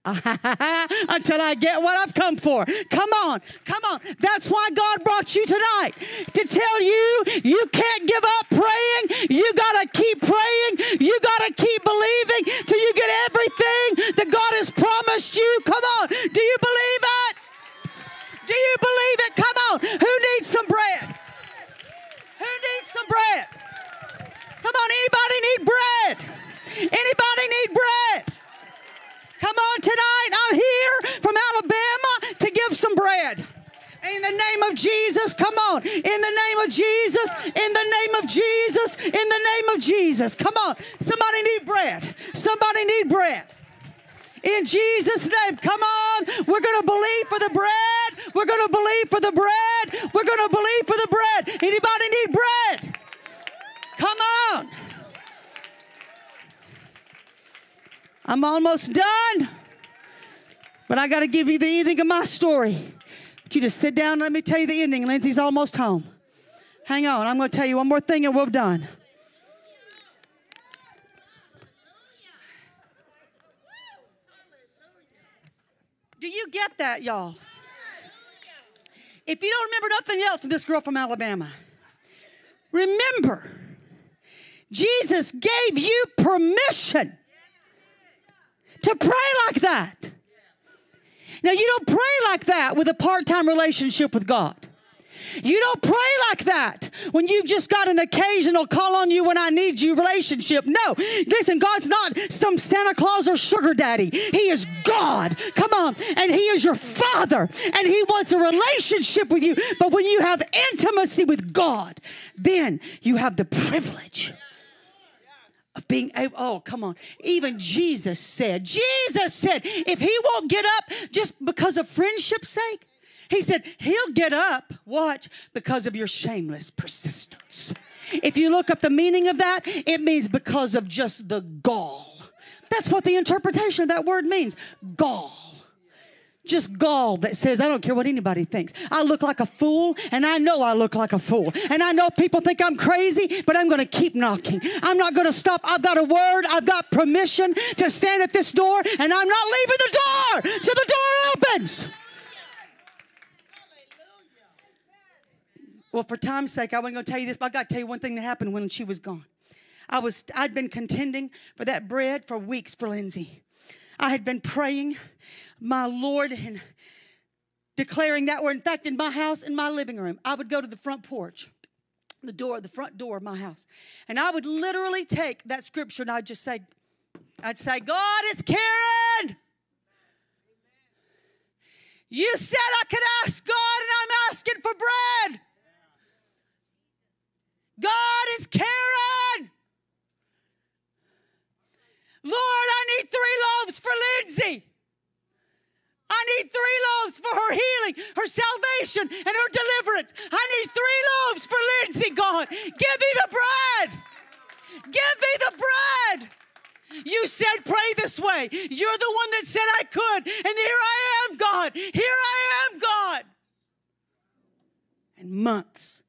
until I get what I've come for. Come on. Come on. That's why God brought you tonight, to tell you, you can't give up praying. You got to keep praying. You got to keep believing till you get everything that God has promised you. Come on. Do you believe it? Do you believe it? Come on. Who needs some bread? Who needs some bread? Come on. Anybody need bread? Anybody need bread? Come on tonight, I'm here from Alabama to give some bread. In the name of Jesus, come on. In the name of Jesus, in the name of Jesus, in the name of Jesus. Come on, somebody need bread. Somebody need bread. In Jesus' name, come on. We're going to believe for the bread. We're going to believe for the bread. We're going to believe for the bread. Anybody need bread? Come on. I'm almost done, but I got to give you the ending of my story. But you just sit down and let me tell you the ending. Lindsey's almost home. Hang on. I'm going to tell you one more thing and we're done. Do you get that, y'all? If you don't remember nothing else from this girl from Alabama, remember, Jesus gave you permission to pray like that. Now, you don't pray like that with a part-time relationship with God. You don't pray like that when you've just got an occasional call on you when I need you relationship. No. Listen, God's not some Santa Claus or sugar daddy. He is God. Come on. And he is your father. And he wants a relationship with you. But when you have intimacy with God, then you have the privilege of being able, oh, come on. Even Jesus said, if he won't get up just because of friendship's sake, he said, he'll get up, watch, because of your shameless persistence. If you look up the meaning of that, it means because of just the gall. That's what the interpretation of that word means, gall. Just gall that says, I don't care what anybody thinks. I look like a fool, and I know I look like a fool. And I know people think I'm crazy, but I'm going to keep knocking. I'm not going to stop. I've got a word. I've got permission to stand at this door, and I'm not leaving the door till the door opens. Well, for time's sake, I wasn't going to tell you this, but I've got to tell you one thing that happened when she was gone. I'd been contending for that bread for weeks for Lindsey. I had been praying, my Lord, and declaring that word. In fact, in my house, in my living room, I would go to the front porch, the front door of my house, and I would literally take that scripture and I'd say, God, it's Karen. You said I could ask God, and I'm asking for bread. God, it's Karen. Lord, I need 3 loaves for Lindsey. I need 3 loaves for her healing, her salvation, and her deliverance. I need 3 loaves for Lindsey, God. Give me the bread. Give me the bread. You said pray this way. You're the one that said I could. And here I am, God. Here I am, God. And months,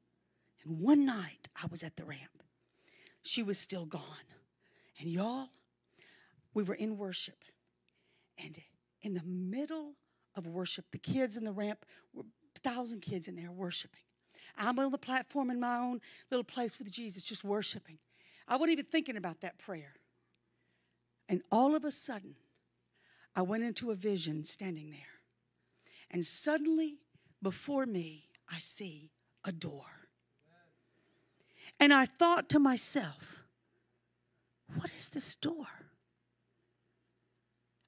and one night, I was at the ramp. She was still gone. And y'all, we were in worship, and in the middle of worship, the kids in the ramp, 1,000 kids in there worshiping. I'm on the platform in my own little place with Jesus, just worshiping. I wasn't even thinking about that prayer. And all of a sudden, I went into a vision standing there. And suddenly, before me, I see a door. And I thought to myself, what is this door?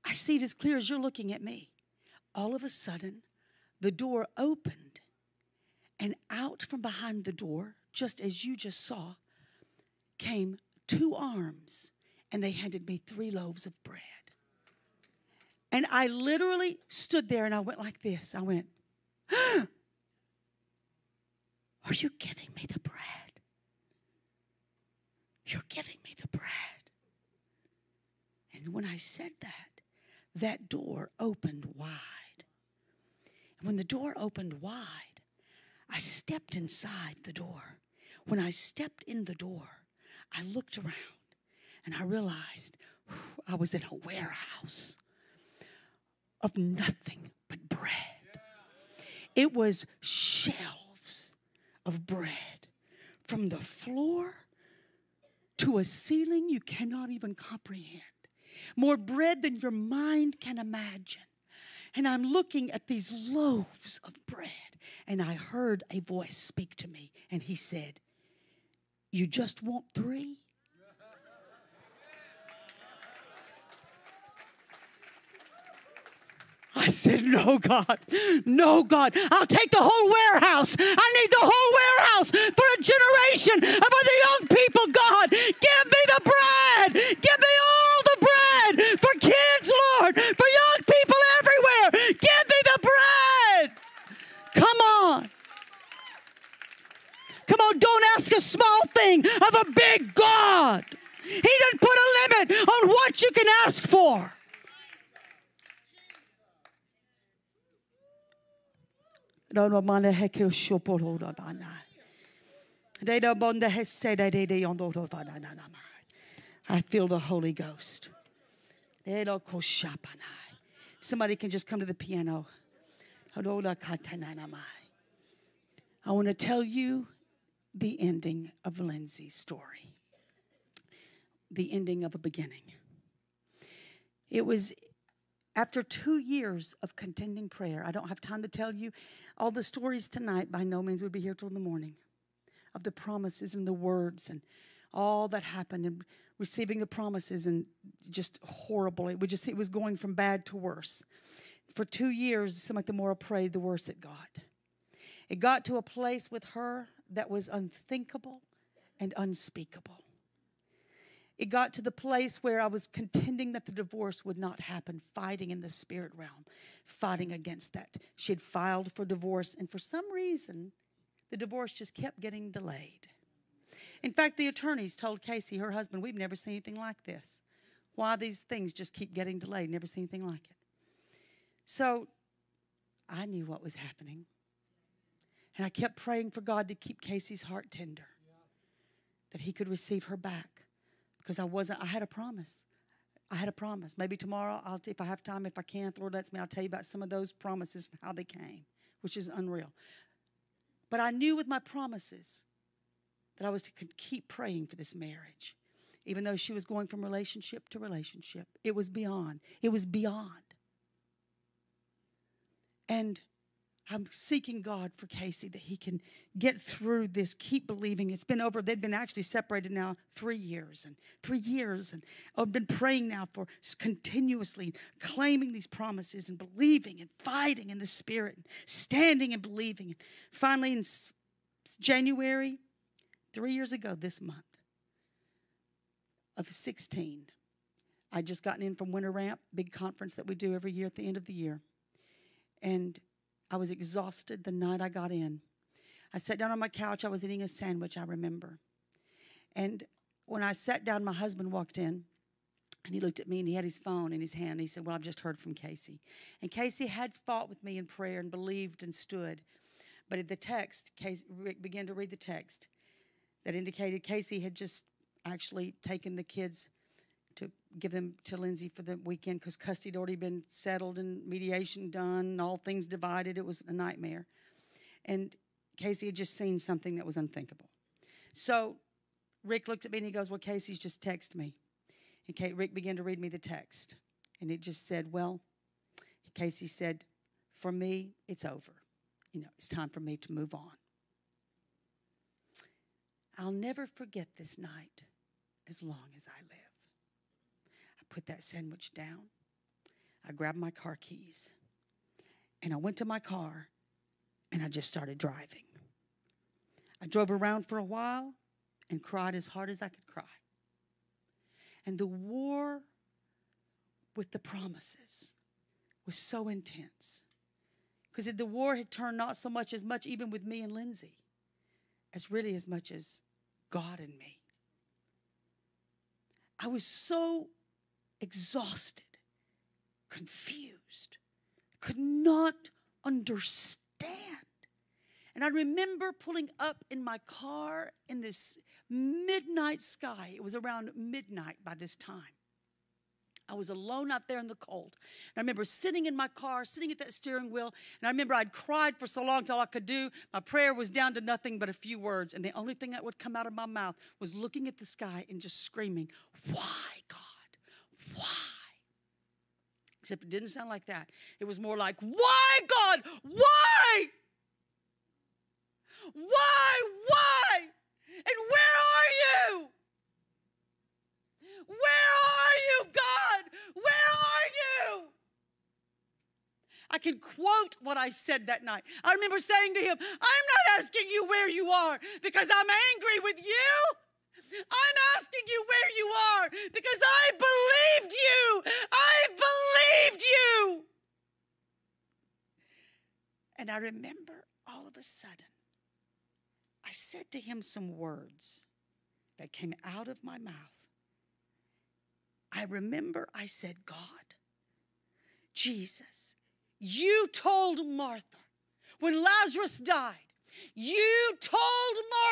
I see it as clear as you're looking at me. All of a sudden, the door opened, and out from behind the door, just as you just saw, came two arms, and they handed me 3 loaves of bread. And I literally stood there, and I went like this. I went, "Huh? Are you giving me the bread? You're giving me the bread." And when I said that, that door opened wide. And when the door opened wide, I stepped inside the door. When I stepped in the door, I looked around and I realized I was in a warehouse of nothing but bread. It was shelves of bread from the floor to a ceiling you cannot even comprehend. More bread than your mind can imagine. And I'm looking at these loaves of bread, and I heard a voice speak to me, and he said, "You just want 3? I said, "No, God. No, God. I'll take the whole warehouse. I need the whole warehouse for a generation of other young people, God. Give me the bread. Give me all the bread for kids, Lord, for young people everywhere. Give me the bread." Come on. Come on, don't ask a small thing of a big God. He didn't put a limit on what you can ask for. I feel the Holy Ghost. Somebody can just come to the piano. I want to tell you the ending of Lindsey's story. The ending of a beginning. It was after 2 years of contending prayer. I don't have time to tell you all the stories tonight. By no means, we'd be here till the morning, of the promises and the words and all that happened and receiving the promises, and just horrible. It was going from bad to worse. For 2 years, it seemed like the more I prayed, the worse it got. It got to a place with her that was unthinkable and unspeakable. It got to the place where I was contending that the divorce would not happen, fighting in the spirit realm, fighting against that. She had filed for divorce, and for some reason, the divorce just kept getting delayed. In fact, the attorneys told Casey, her husband, "We've never seen anything like this. Why these things just keep getting delayed? Never seen anything like it." So I knew what was happening, and I kept praying for God to keep Casey's heart tender, that he could receive her back. Because I had a promise. I had a promise. Maybe tomorrow, if I have time, if I can, if the Lord lets me, I'll tell you about some of those promises and how they came, which is unreal. But I knew with my promises that I was to keep praying for this marriage, even though she was going from relationship to relationship. It was beyond. It was beyond. And I'm seeking God for Casey that he can get through this, keep believing. It's been over. They've been actually separated now 3 years, and 3 years. And I've been praying now for continuously claiming these promises and believing and fighting in the spirit, and standing and believing. And finally, in January, 3 years ago this month, of 2016, I'd just gotten in from Winter Ramp, big conference that we do every year at the end of the year. And I was exhausted the night I got in. I sat down on my couch. I was eating a sandwich, I remember. And when I sat down, my husband walked in, and he looked at me, and he had his phone in his hand, and he said, "Well, I've just heard from Casey." And Casey had fought with me in prayer and believed and stood. But at the text, Rick began to read the text that indicated Casey had just actually taken the kids to give them to Lindsey for the weekend, because custody had already been settled and mediation done and all things divided. It was a nightmare. And Casey had just seen something that was unthinkable. So Rick looked at me and he goes, well, Casey's just texted me. And Rick began to read me the text. And it just said, well, Casey said, for me, it's over. You know, it's time for me to move on. I'll never forget this night as long as I live. I put that sandwich down. I grabbed my car keys. And I went to my car, and I just started driving. I drove around for a while and cried as hard as I could cry. And the war with the promises was so intense. Because the war had turned not so much as much even with me and Lindsey, as really as much as God and me. I was so exhausted, confused, could not understand. And I remember pulling up in my car in this midnight sky. It was around midnight by this time. I was alone out there in the cold. And I remember sitting in my car, sitting at that steering wheel, and I remember I'd cried for so long till I could do. My prayer was down to nothing but a few words, and the only thing that would come out of my mouth was looking at the sky and just screaming, why, God, why? Except it didn't sound like that. It was more like, why, God, why? Why? And where are you? Where are you, God? Where are you? I can quote what I said that night. I remember saying to him, I'm not asking you where you are because I'm angry with you. I'm asking you where you are because I believed you. I believed you. And I remember all of a sudden, I said to him some words that came out of my mouth. I remember I said, God, Jesus, you told Martha when Lazarus died, you told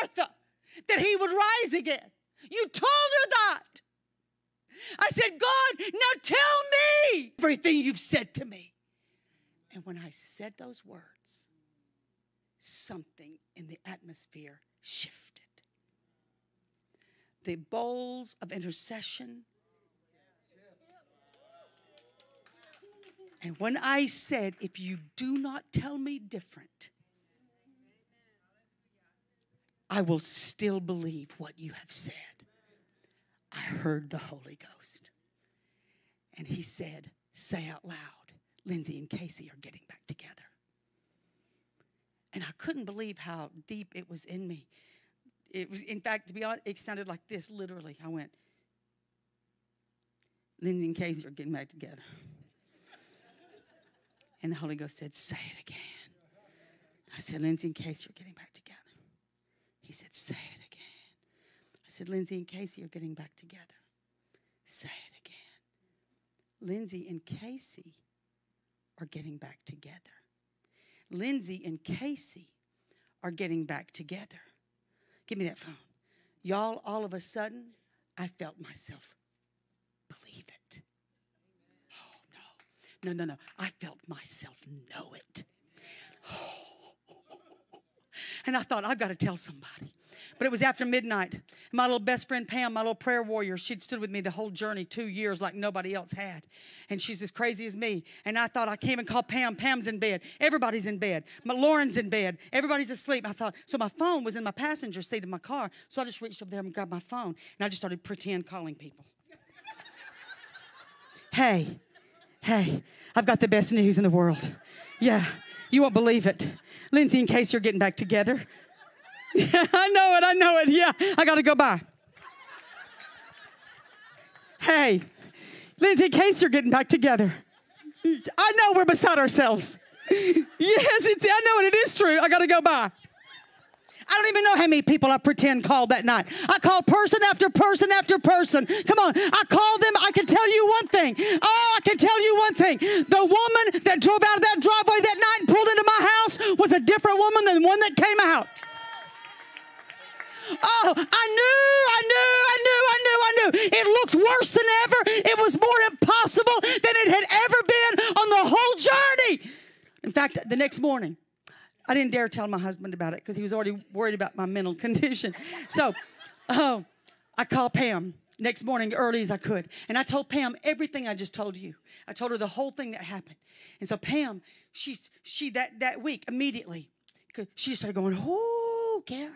Martha that he would rise again. You told her that. I said, God, now tell me everything you've said to me. And when I said those words, something in the atmosphere shifted. The bowls of intercession. And when I said, if you do not tell me different, I will still believe what you have said. I heard the Holy Ghost. And he said, say out loud, Lindsey and Casey are getting back together. And I couldn't believe how deep it was in me. It was, in fact, to be honest, it sounded like this, literally. I went, Lindsey and Casey are getting back together. And the Holy Ghost said, say it again. I said, Lindsey and Casey are getting back together. He said, say it again. I said, Lindsey and Casey are getting back together. Say it again. Lindsey and Casey are getting back together. Lindsey and Casey are getting back together. Give me that phone. Y'all, all of a sudden, I felt myself believe it. Oh, no. No, no, no. I felt myself know it. Oh. And I thought, I've got to tell somebody. But it was after midnight. My little best friend, Pam, my little prayer warrior, she'd stood with me the whole journey, 2 years like nobody else had. And she's as crazy as me. And I thought, I came and called Pam. Pam's in bed. Everybody's in bed. Lauren's in bed. Everybody's asleep. I thought, so my phone was in my passenger seat of my car. So I just reached up there and grabbed my phone. And I just started pretend calling people. Hey, hey, I've got the best news in the world. Yeah. You won't believe it. Lindsey and Casey are getting back together. Yeah, I know it. I know it. Yeah, I got to go by. Hey, Lindsey and Casey are getting back together. I know we're beside ourselves. Yes, it's, I know it. It is true. I got to go by. I don't even know how many people I pretend called that night. I called person after person after person. Come on. I called them. I can tell you one thing. Oh, I can tell you one thing. The woman that drove out of that driveway that night and pulled into my house was a different woman than the one that came out. Oh, I knew. It looked worse than ever. It was more impossible than it had ever been on the whole journey. In fact, the next morning, I didn't dare tell my husband about it because he was already worried about my mental condition. So I called Pam next morning early as I could. And I told Pam everything I just told you. I told her the whole thing that happened. And so Pam, that week immediately, she started going, oh, Karen.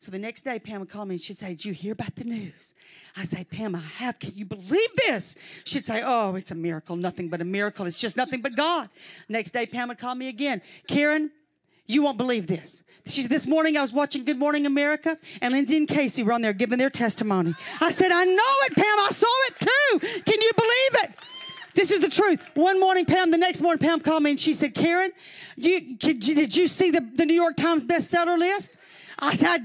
So the next day, Pam would call me and she'd say, did you hear about the news? I say, Pam, I have. Can you believe this? She'd say, oh, it's a miracle. Nothing but a miracle. It's just nothing but God. Next day, Pam would call me again. Karen, you won't believe this. This morning I was watching Good Morning America, and Lindsey and Casey were on there giving their testimony. I said, I know it, Pam. I saw it too. Can you believe it? This is the truth. One morning, Pam, the next morning, Pam called me, and she said, Karen, did you see the New York Times bestseller list? I said, I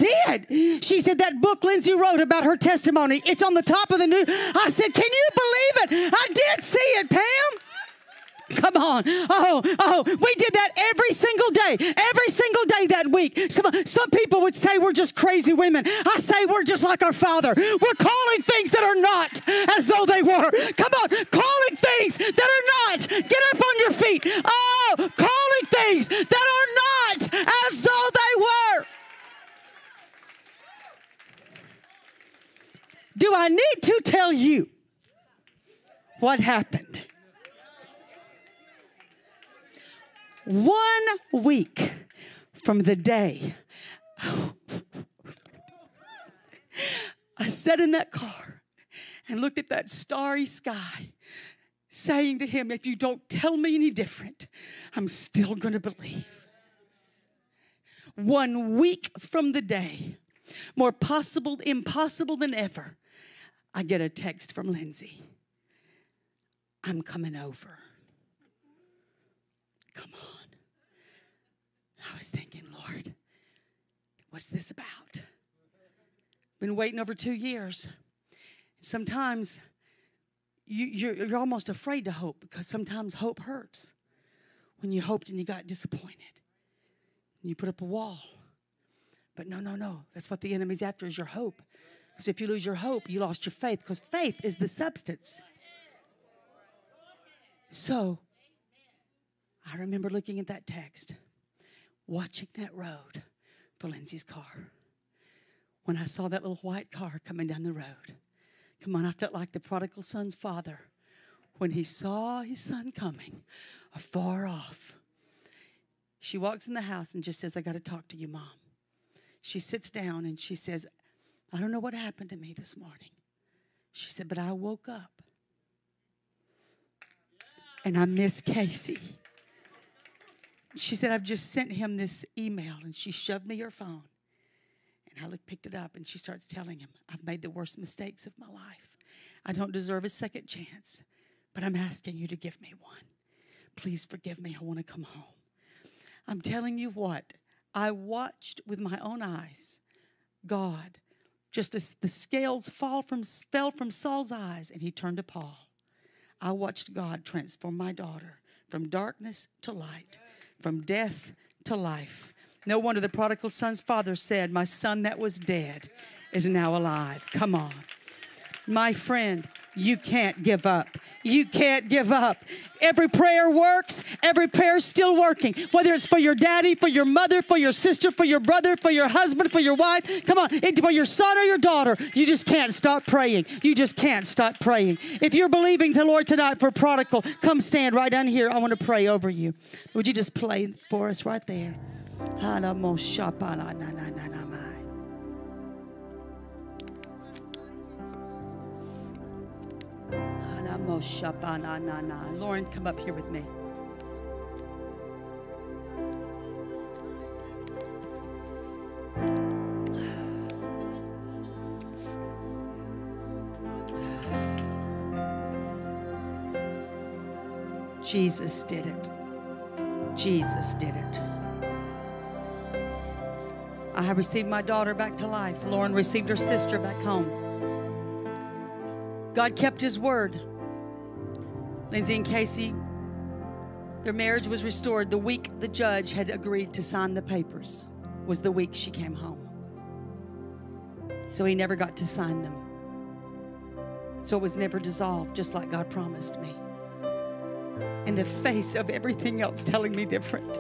did. She said, that book Lindsey wrote about her testimony, it's on the top of the news. I said, can you believe it? I did see it, Pam. Come on. Oh, we did that every single day that week. Some people would say we're just crazy women. I say we're just like our Father. We're calling things that are not as though they were. Come on, calling things that are not. Get up on your feet. Oh, calling things that are not as though they were. Do I need to tell you what happened? 1 week from the day I sat in that car and looked at that starry sky, saying to Him, if you don't tell me any different, I'm still going to believe. 1 week from the day, more impossible than ever, I get a text from Lindsey. I'm coming over. Come on. I was thinking, Lord, what's this about? Been waiting over 2 years. Sometimes you're almost afraid to hope because sometimes hope hurts. When you hoped and you got disappointed. And you put up a wall. But no. That's what the enemy's after is your hope. Because if you lose your hope, you lost your faith. Because faith is the substance. So, I remember looking at that text. Watching that road for Lindsey's car. When I saw that little white car coming down the road, come on, I felt like the prodigal son's father when he saw his son coming afar off. She walks in the house and just says, I got to talk to you, Mom. She sits down and she says, I don't know what happened to me this morning. She said, but I woke up and I miss Casey. She said, I've just sent him this email, and she shoved me her phone. And I picked it up, and she starts telling him, I've made the worst mistakes of my life. I don't deserve a second chance, but I'm asking you to give me one. Please forgive me. I want to come home. I'm telling you what, I watched with my own eyes God, just as the scales fell from Saul's eyes, and he turned to Paul. I watched God transform my daughter from darkness to light. From death to life. No wonder the prodigal son's father said, my son that was dead is now alive. Come on. My friend, you can't give up. You can't give up. Every prayer works. Every prayer's still working. Whether it's for your daddy, for your mother, for your sister, for your brother, for your husband, for your wife. Come on. For your son or your daughter. You just can't stop praying. You just can't stop praying. If you're believing the Lord tonight for a prodigal, come stand right down here. I want to pray over you. Would you just play for us right there? Lauren, come up here with me. Jesus did it. Jesus did it. I have received my daughter back to life. Lauren received her sister back home. God kept His word. Lindsey and Casey, their marriage was restored. The week the judge had agreed to sign the papers was the week she came home. So he never got to sign them. So it was never dissolved, just like God promised me. In the face of everything else telling me different,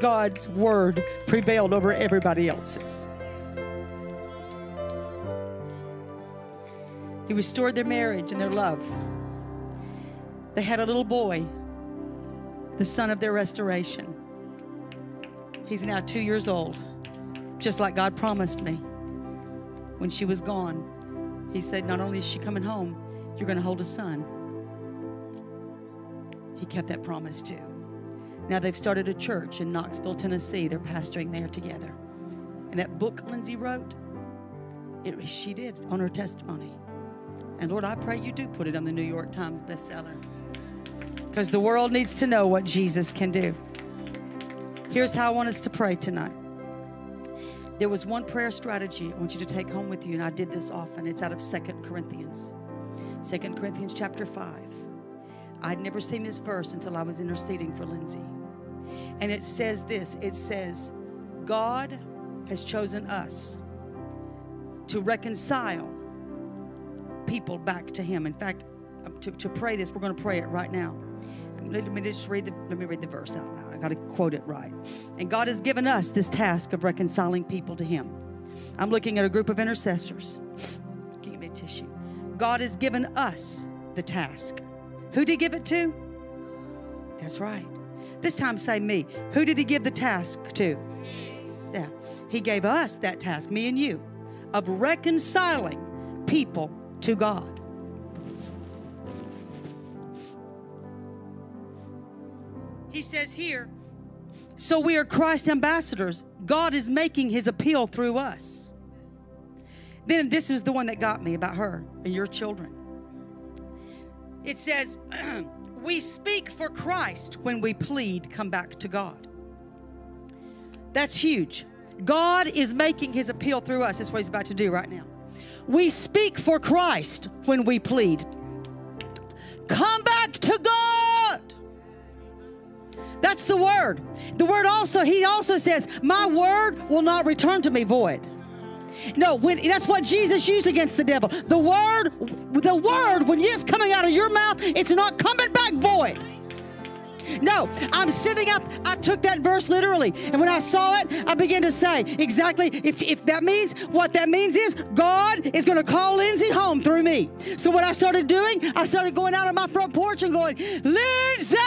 God's word prevailed over everybody else's. He restored their marriage and their love. They had a little boy, the son of their restoration. He's now 2 years old, just like God promised me. When she was gone, he said, not only is she coming home, you're going to hold a son. He kept that promise too. Now they've started a church in Knoxville, Tennessee. They're pastoring there together. And that book Lindsey wrote, she did on her testimony. And Lord, I pray you do put it on the New York Times bestseller, because the world needs to know what Jesus can do. Here's how I want us to pray tonight. There was one prayer strategy I want you to take home with you, and I did this often. It's out of 2 Corinthians. 2 Corinthians chapter 5. I'd never seen this verse until I was interceding for Lindsey. And it says this. It says, God has chosen us to reconcile people back to him. In fact, to pray this, we're going to pray it right now. Let me read the verse out loud. I got to quote it right. And God has given us this task of reconciling people to him. I'm looking at a group of intercessors. Give me a tissue. God has given us the task. Who did he give it to? That's right. This time say me. Who did he give the task to? Yeah. He gave us that task, me and you, of reconciling people to God. He says here, so we are Christ's ambassadors. God is making his appeal through us. Then this is the one that got me about her and your children. It says, we speak for Christ when we plead, come back to God. That's huge. God is making his appeal through us. That's what he's about to do right now. We speak for Christ when we plead. Come back to God. That's the word. The word also, he also says, my word will not return to me void. No, that's what Jesus used against the devil. The word, when it's coming out of your mouth, it's not coming back void. No, I'm sitting up. I took that verse literally. And when I saw it, I began to say, exactly, if that means, what that means is God is going to call Lindsey home through me. So what I started doing, I started going out on my front porch and going, Lindsey,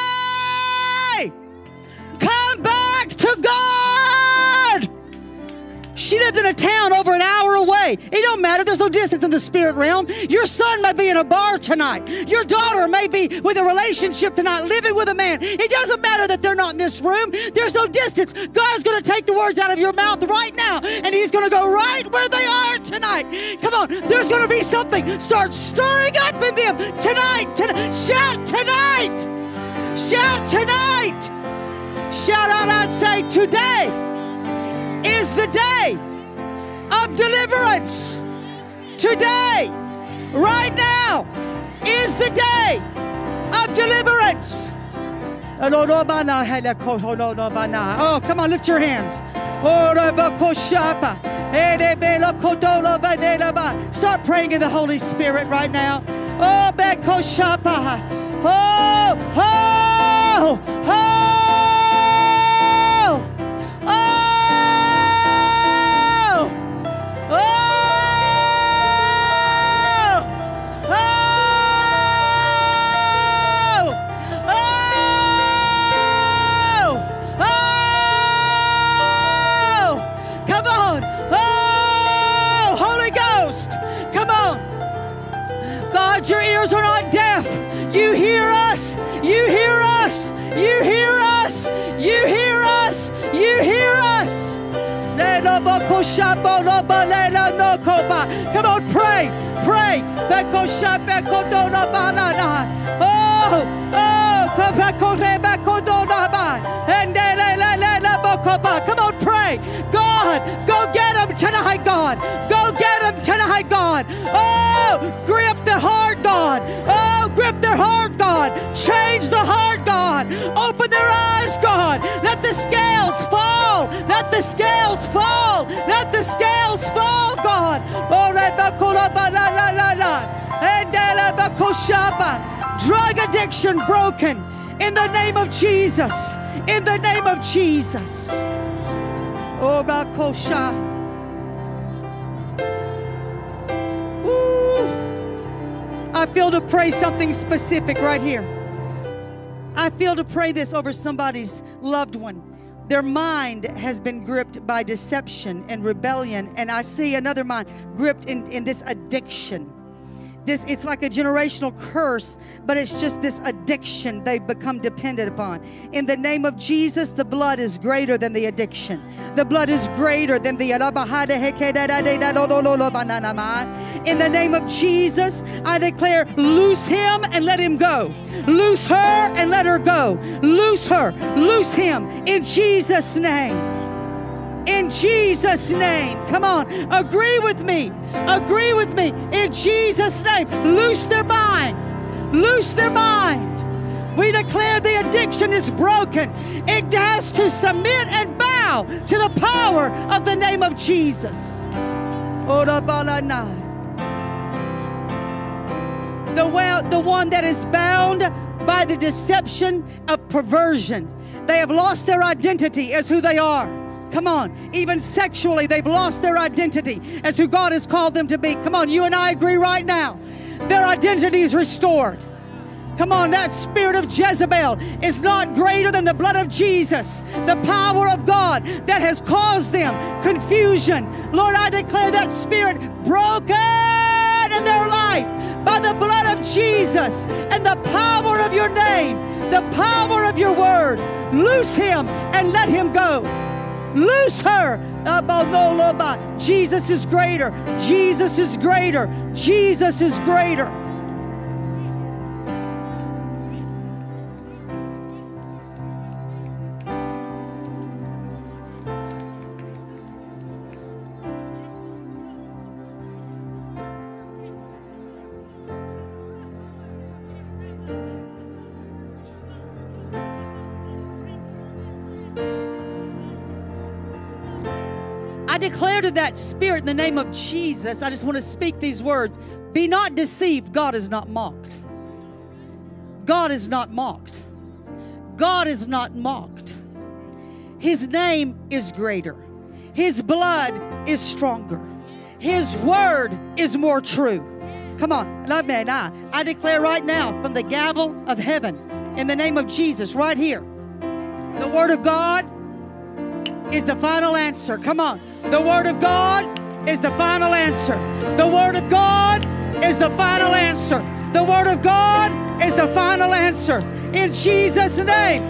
come back to God. She lived in a town over an hour away. It don't matter. There's no distance in the spirit realm. Your son may be in a bar tonight. Your daughter may be with a relationship tonight, living with a man. It doesn't matter that they're not in this room. There's no distance. God's going to take the words out of your mouth right now, and he's going to go right where they are tonight. Come on. There's going to be something. Start stirring up in them tonight. Shout tonight. Shout tonight. Shout out and say today is the day of deliverance. Today, right now, is the day of deliverance. Oh, come on, lift your hands. Start praying in the Holy Spirit right now. Oh, oh, oh, oh. Your ears are not deaf. You hear us. You hear us. You hear us. You hear us. You hear us. Come on, pray. Pray. Come on, pray. God, go get him tonight, God. Go get him tonight, God. Oh, grip the heart, God. Oh, grip their heart, God. Change the heart, God. Open their eyes, God. Let the scales fall. Let the scales fall. Let the scales fall, God. Oh, drug addiction broken. In the name of Jesus. In the name of Jesus. Oh, Bakosha. I feel to pray something specific right here. I feel to pray this over somebody's loved one. Their mind has been gripped by deception and rebellion, and I see another mind gripped in this addiction. It's like a generational curse, but it's just this addiction they've become dependent upon. In the name of Jesus, the blood is greater than the addiction. The blood is greater than the... In the name of Jesus, I declare, loose him and let him go. Loose her and let her go. Loose her. Loose him. In Jesus' name. In Jesus' name. Come on. Agree with me. Agree with me. In Jesus' name. Loose their mind. Loose their mind. We declare the addiction is broken. It has to submit and bow to the power of the name of Jesus. The one that is bound by the deception of perversion. They have lost their identity as who they are. Come on. Even sexually, they've lost their identity as who God has called them to be. Come on. You and I agree right now. Their identity is restored. Come on. That spirit of Jezebel is not greater than the blood of Jesus, the power of God that has caused them confusion. Lord, I declare that spirit broken in their life by the blood of Jesus and the power of your name, the power of your word. Loose him and let him go. Loose her. Jesus is greater. Jesus is greater. Jesus is greater. Declare to that spirit in the name of Jesus. I just want to speak these words. Be not deceived. God is not mocked. God is not mocked. God is not mocked. His name is greater. His blood is stronger. His word is more true. Come on. I declare right now from the gavel of heaven in the name of Jesus right here. The word of God is the final answer. Come on. The word of God is the final answer. The word of God is the final answer. The word of God is the final answer. In Jesus' name.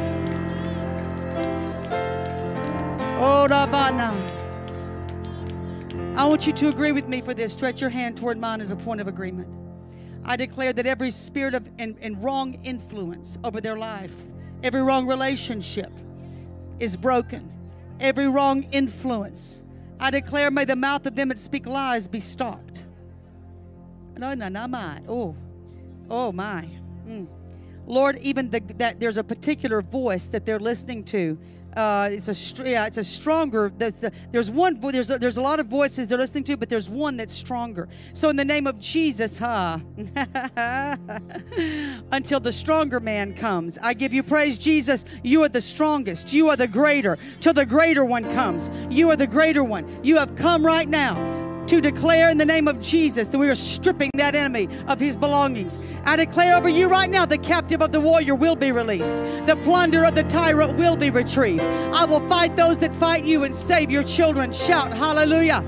I want you to agree with me for this. Stretch your hand toward mine as a point of agreement. I declare that every spirit of and wrong influence over their life, every wrong relationship is broken. Every wrong influence. I declare, may the mouth of them that speak lies be stopped. Lord, even that there's a particular voice that they're listening to. It's a stronger. There's a lot of voices they're listening to, but there's one that's stronger. So in the name of Jesus, until the stronger man comes, I give you praise, Jesus. You are the strongest. You are the greater. Till the greater one comes, you are the greater one. You have come right now to declare in the name of Jesus that we are stripping that enemy of his belongings. I declare over you right now, the captive of the warrior will be released. The plunder of the tyrant will be retrieved. I will fight those that fight you and save your children. Shout hallelujah.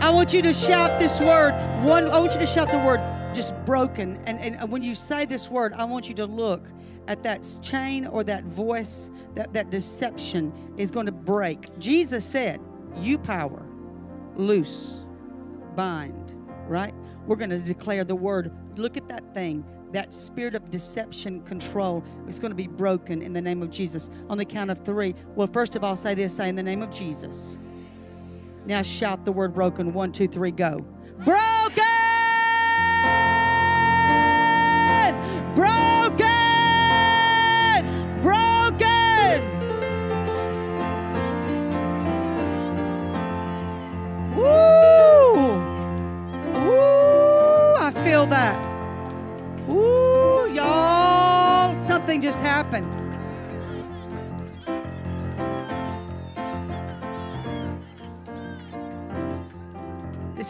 I want you to shout this word. I want you to shout the word just broken. And when you say this word, I want you to look at that chain or that voice, that deception is going to break. Jesus said, you power, loose, bind, right? We're going to declare the word. Look at that thing, that spirit of deception, control. It's going to be broken in the name of Jesus. On the count of three. Well, first of all, say this, say in the name of Jesus. Now shout the word broken. 1, 2, 3, go. Broken! Broken! Broken. Woo!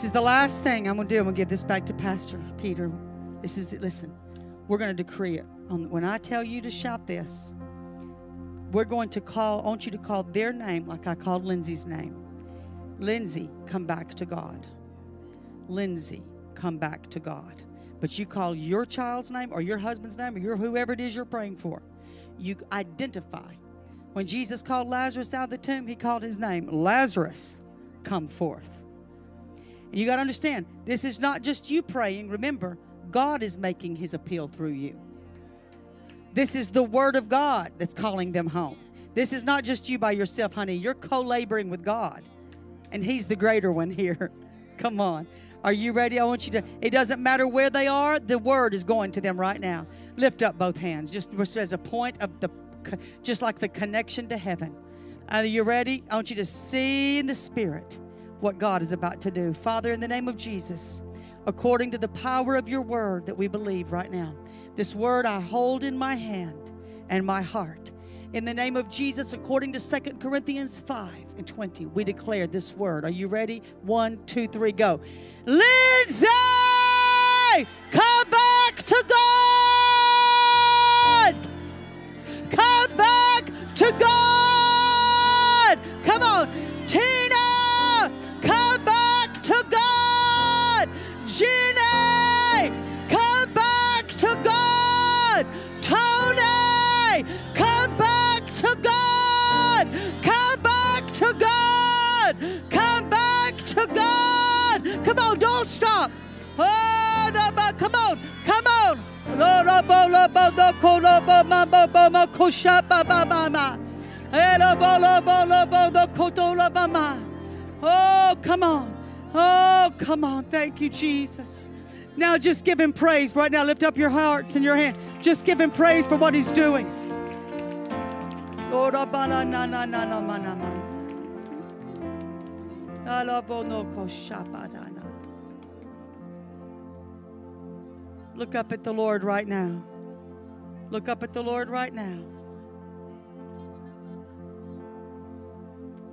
This is the last thing I'm going to do. I'm going to give this back to Pastor Peter. This is it. Listen, we're going to decree it. When I tell you to shout this, we're going to call, I want you to call their name like I called Lindsey's name. Lindsey, come back to God. Lindsey, come back to God. But you call your child's name or your husband's name or your whoever it is you're praying for. You identify. When Jesus called Lazarus out of the tomb, he called his name. Lazarus, come forth. And you got to understand, this is not just you praying. Remember, God is making his appeal through you. This is the word of God that's calling them home. This is not just you by yourself, honey. You're co-laboring with God. And he's the greater one here. Come on. Are you ready? I want you to, it doesn't matter where they are, the word is going to them right now. Lift up both hands, just as a point of the, just like the connection to heaven. Are you ready? I want you to see in the Spirit what God is about to do. Father, in the name of Jesus, according to the power of your word that we believe right now, this word I hold in my hand and my heart. In the name of Jesus, according to 2 Corinthians 5:20, we declare this word. Are you ready? 1, 2, 3, go. Lindsey, come back to God. Come back to God. Come on. Tina, come back to God. Jeannie, come back to God. Tony, come back to God. Come back to God. Come back to God. Come on, don't stop. Oh, no, come on, come on. Oh, come on. Oh, come on. Thank you, Jesus. Now just give him praise right now. Lift up your hearts and your hand. Just give him praise for what he's doing. Look up at the Lord right now. Look up at the Lord right now.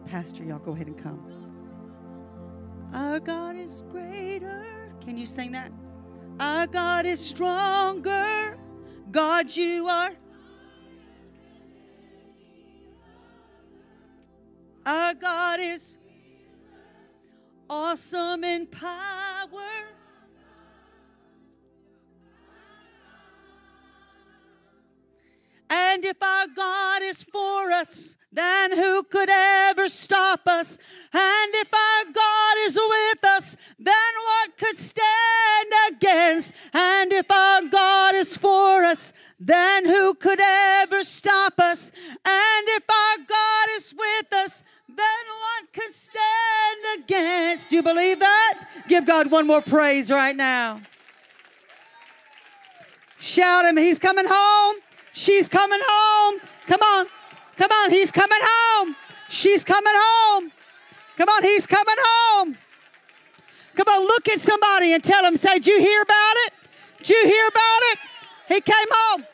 Pastor, y'all go ahead and come. Our God is greater. Can you sing that? Our God is stronger. God, you are. Our God is awesome in power. And if our God is for us, then who could ever stop us? And if our God is with us, then what could stand against? And if our God is for us, then who could ever stop us? And if our God is with us, then what could stand against? Do you believe that? Give God one more praise right now. Shout him, he's coming home. She's coming home. Come on. Come on, he's coming home. She's coming home. Come on, he's coming home. Come on, look at somebody and tell them, say, did you hear about it? Did you hear about it? He came home.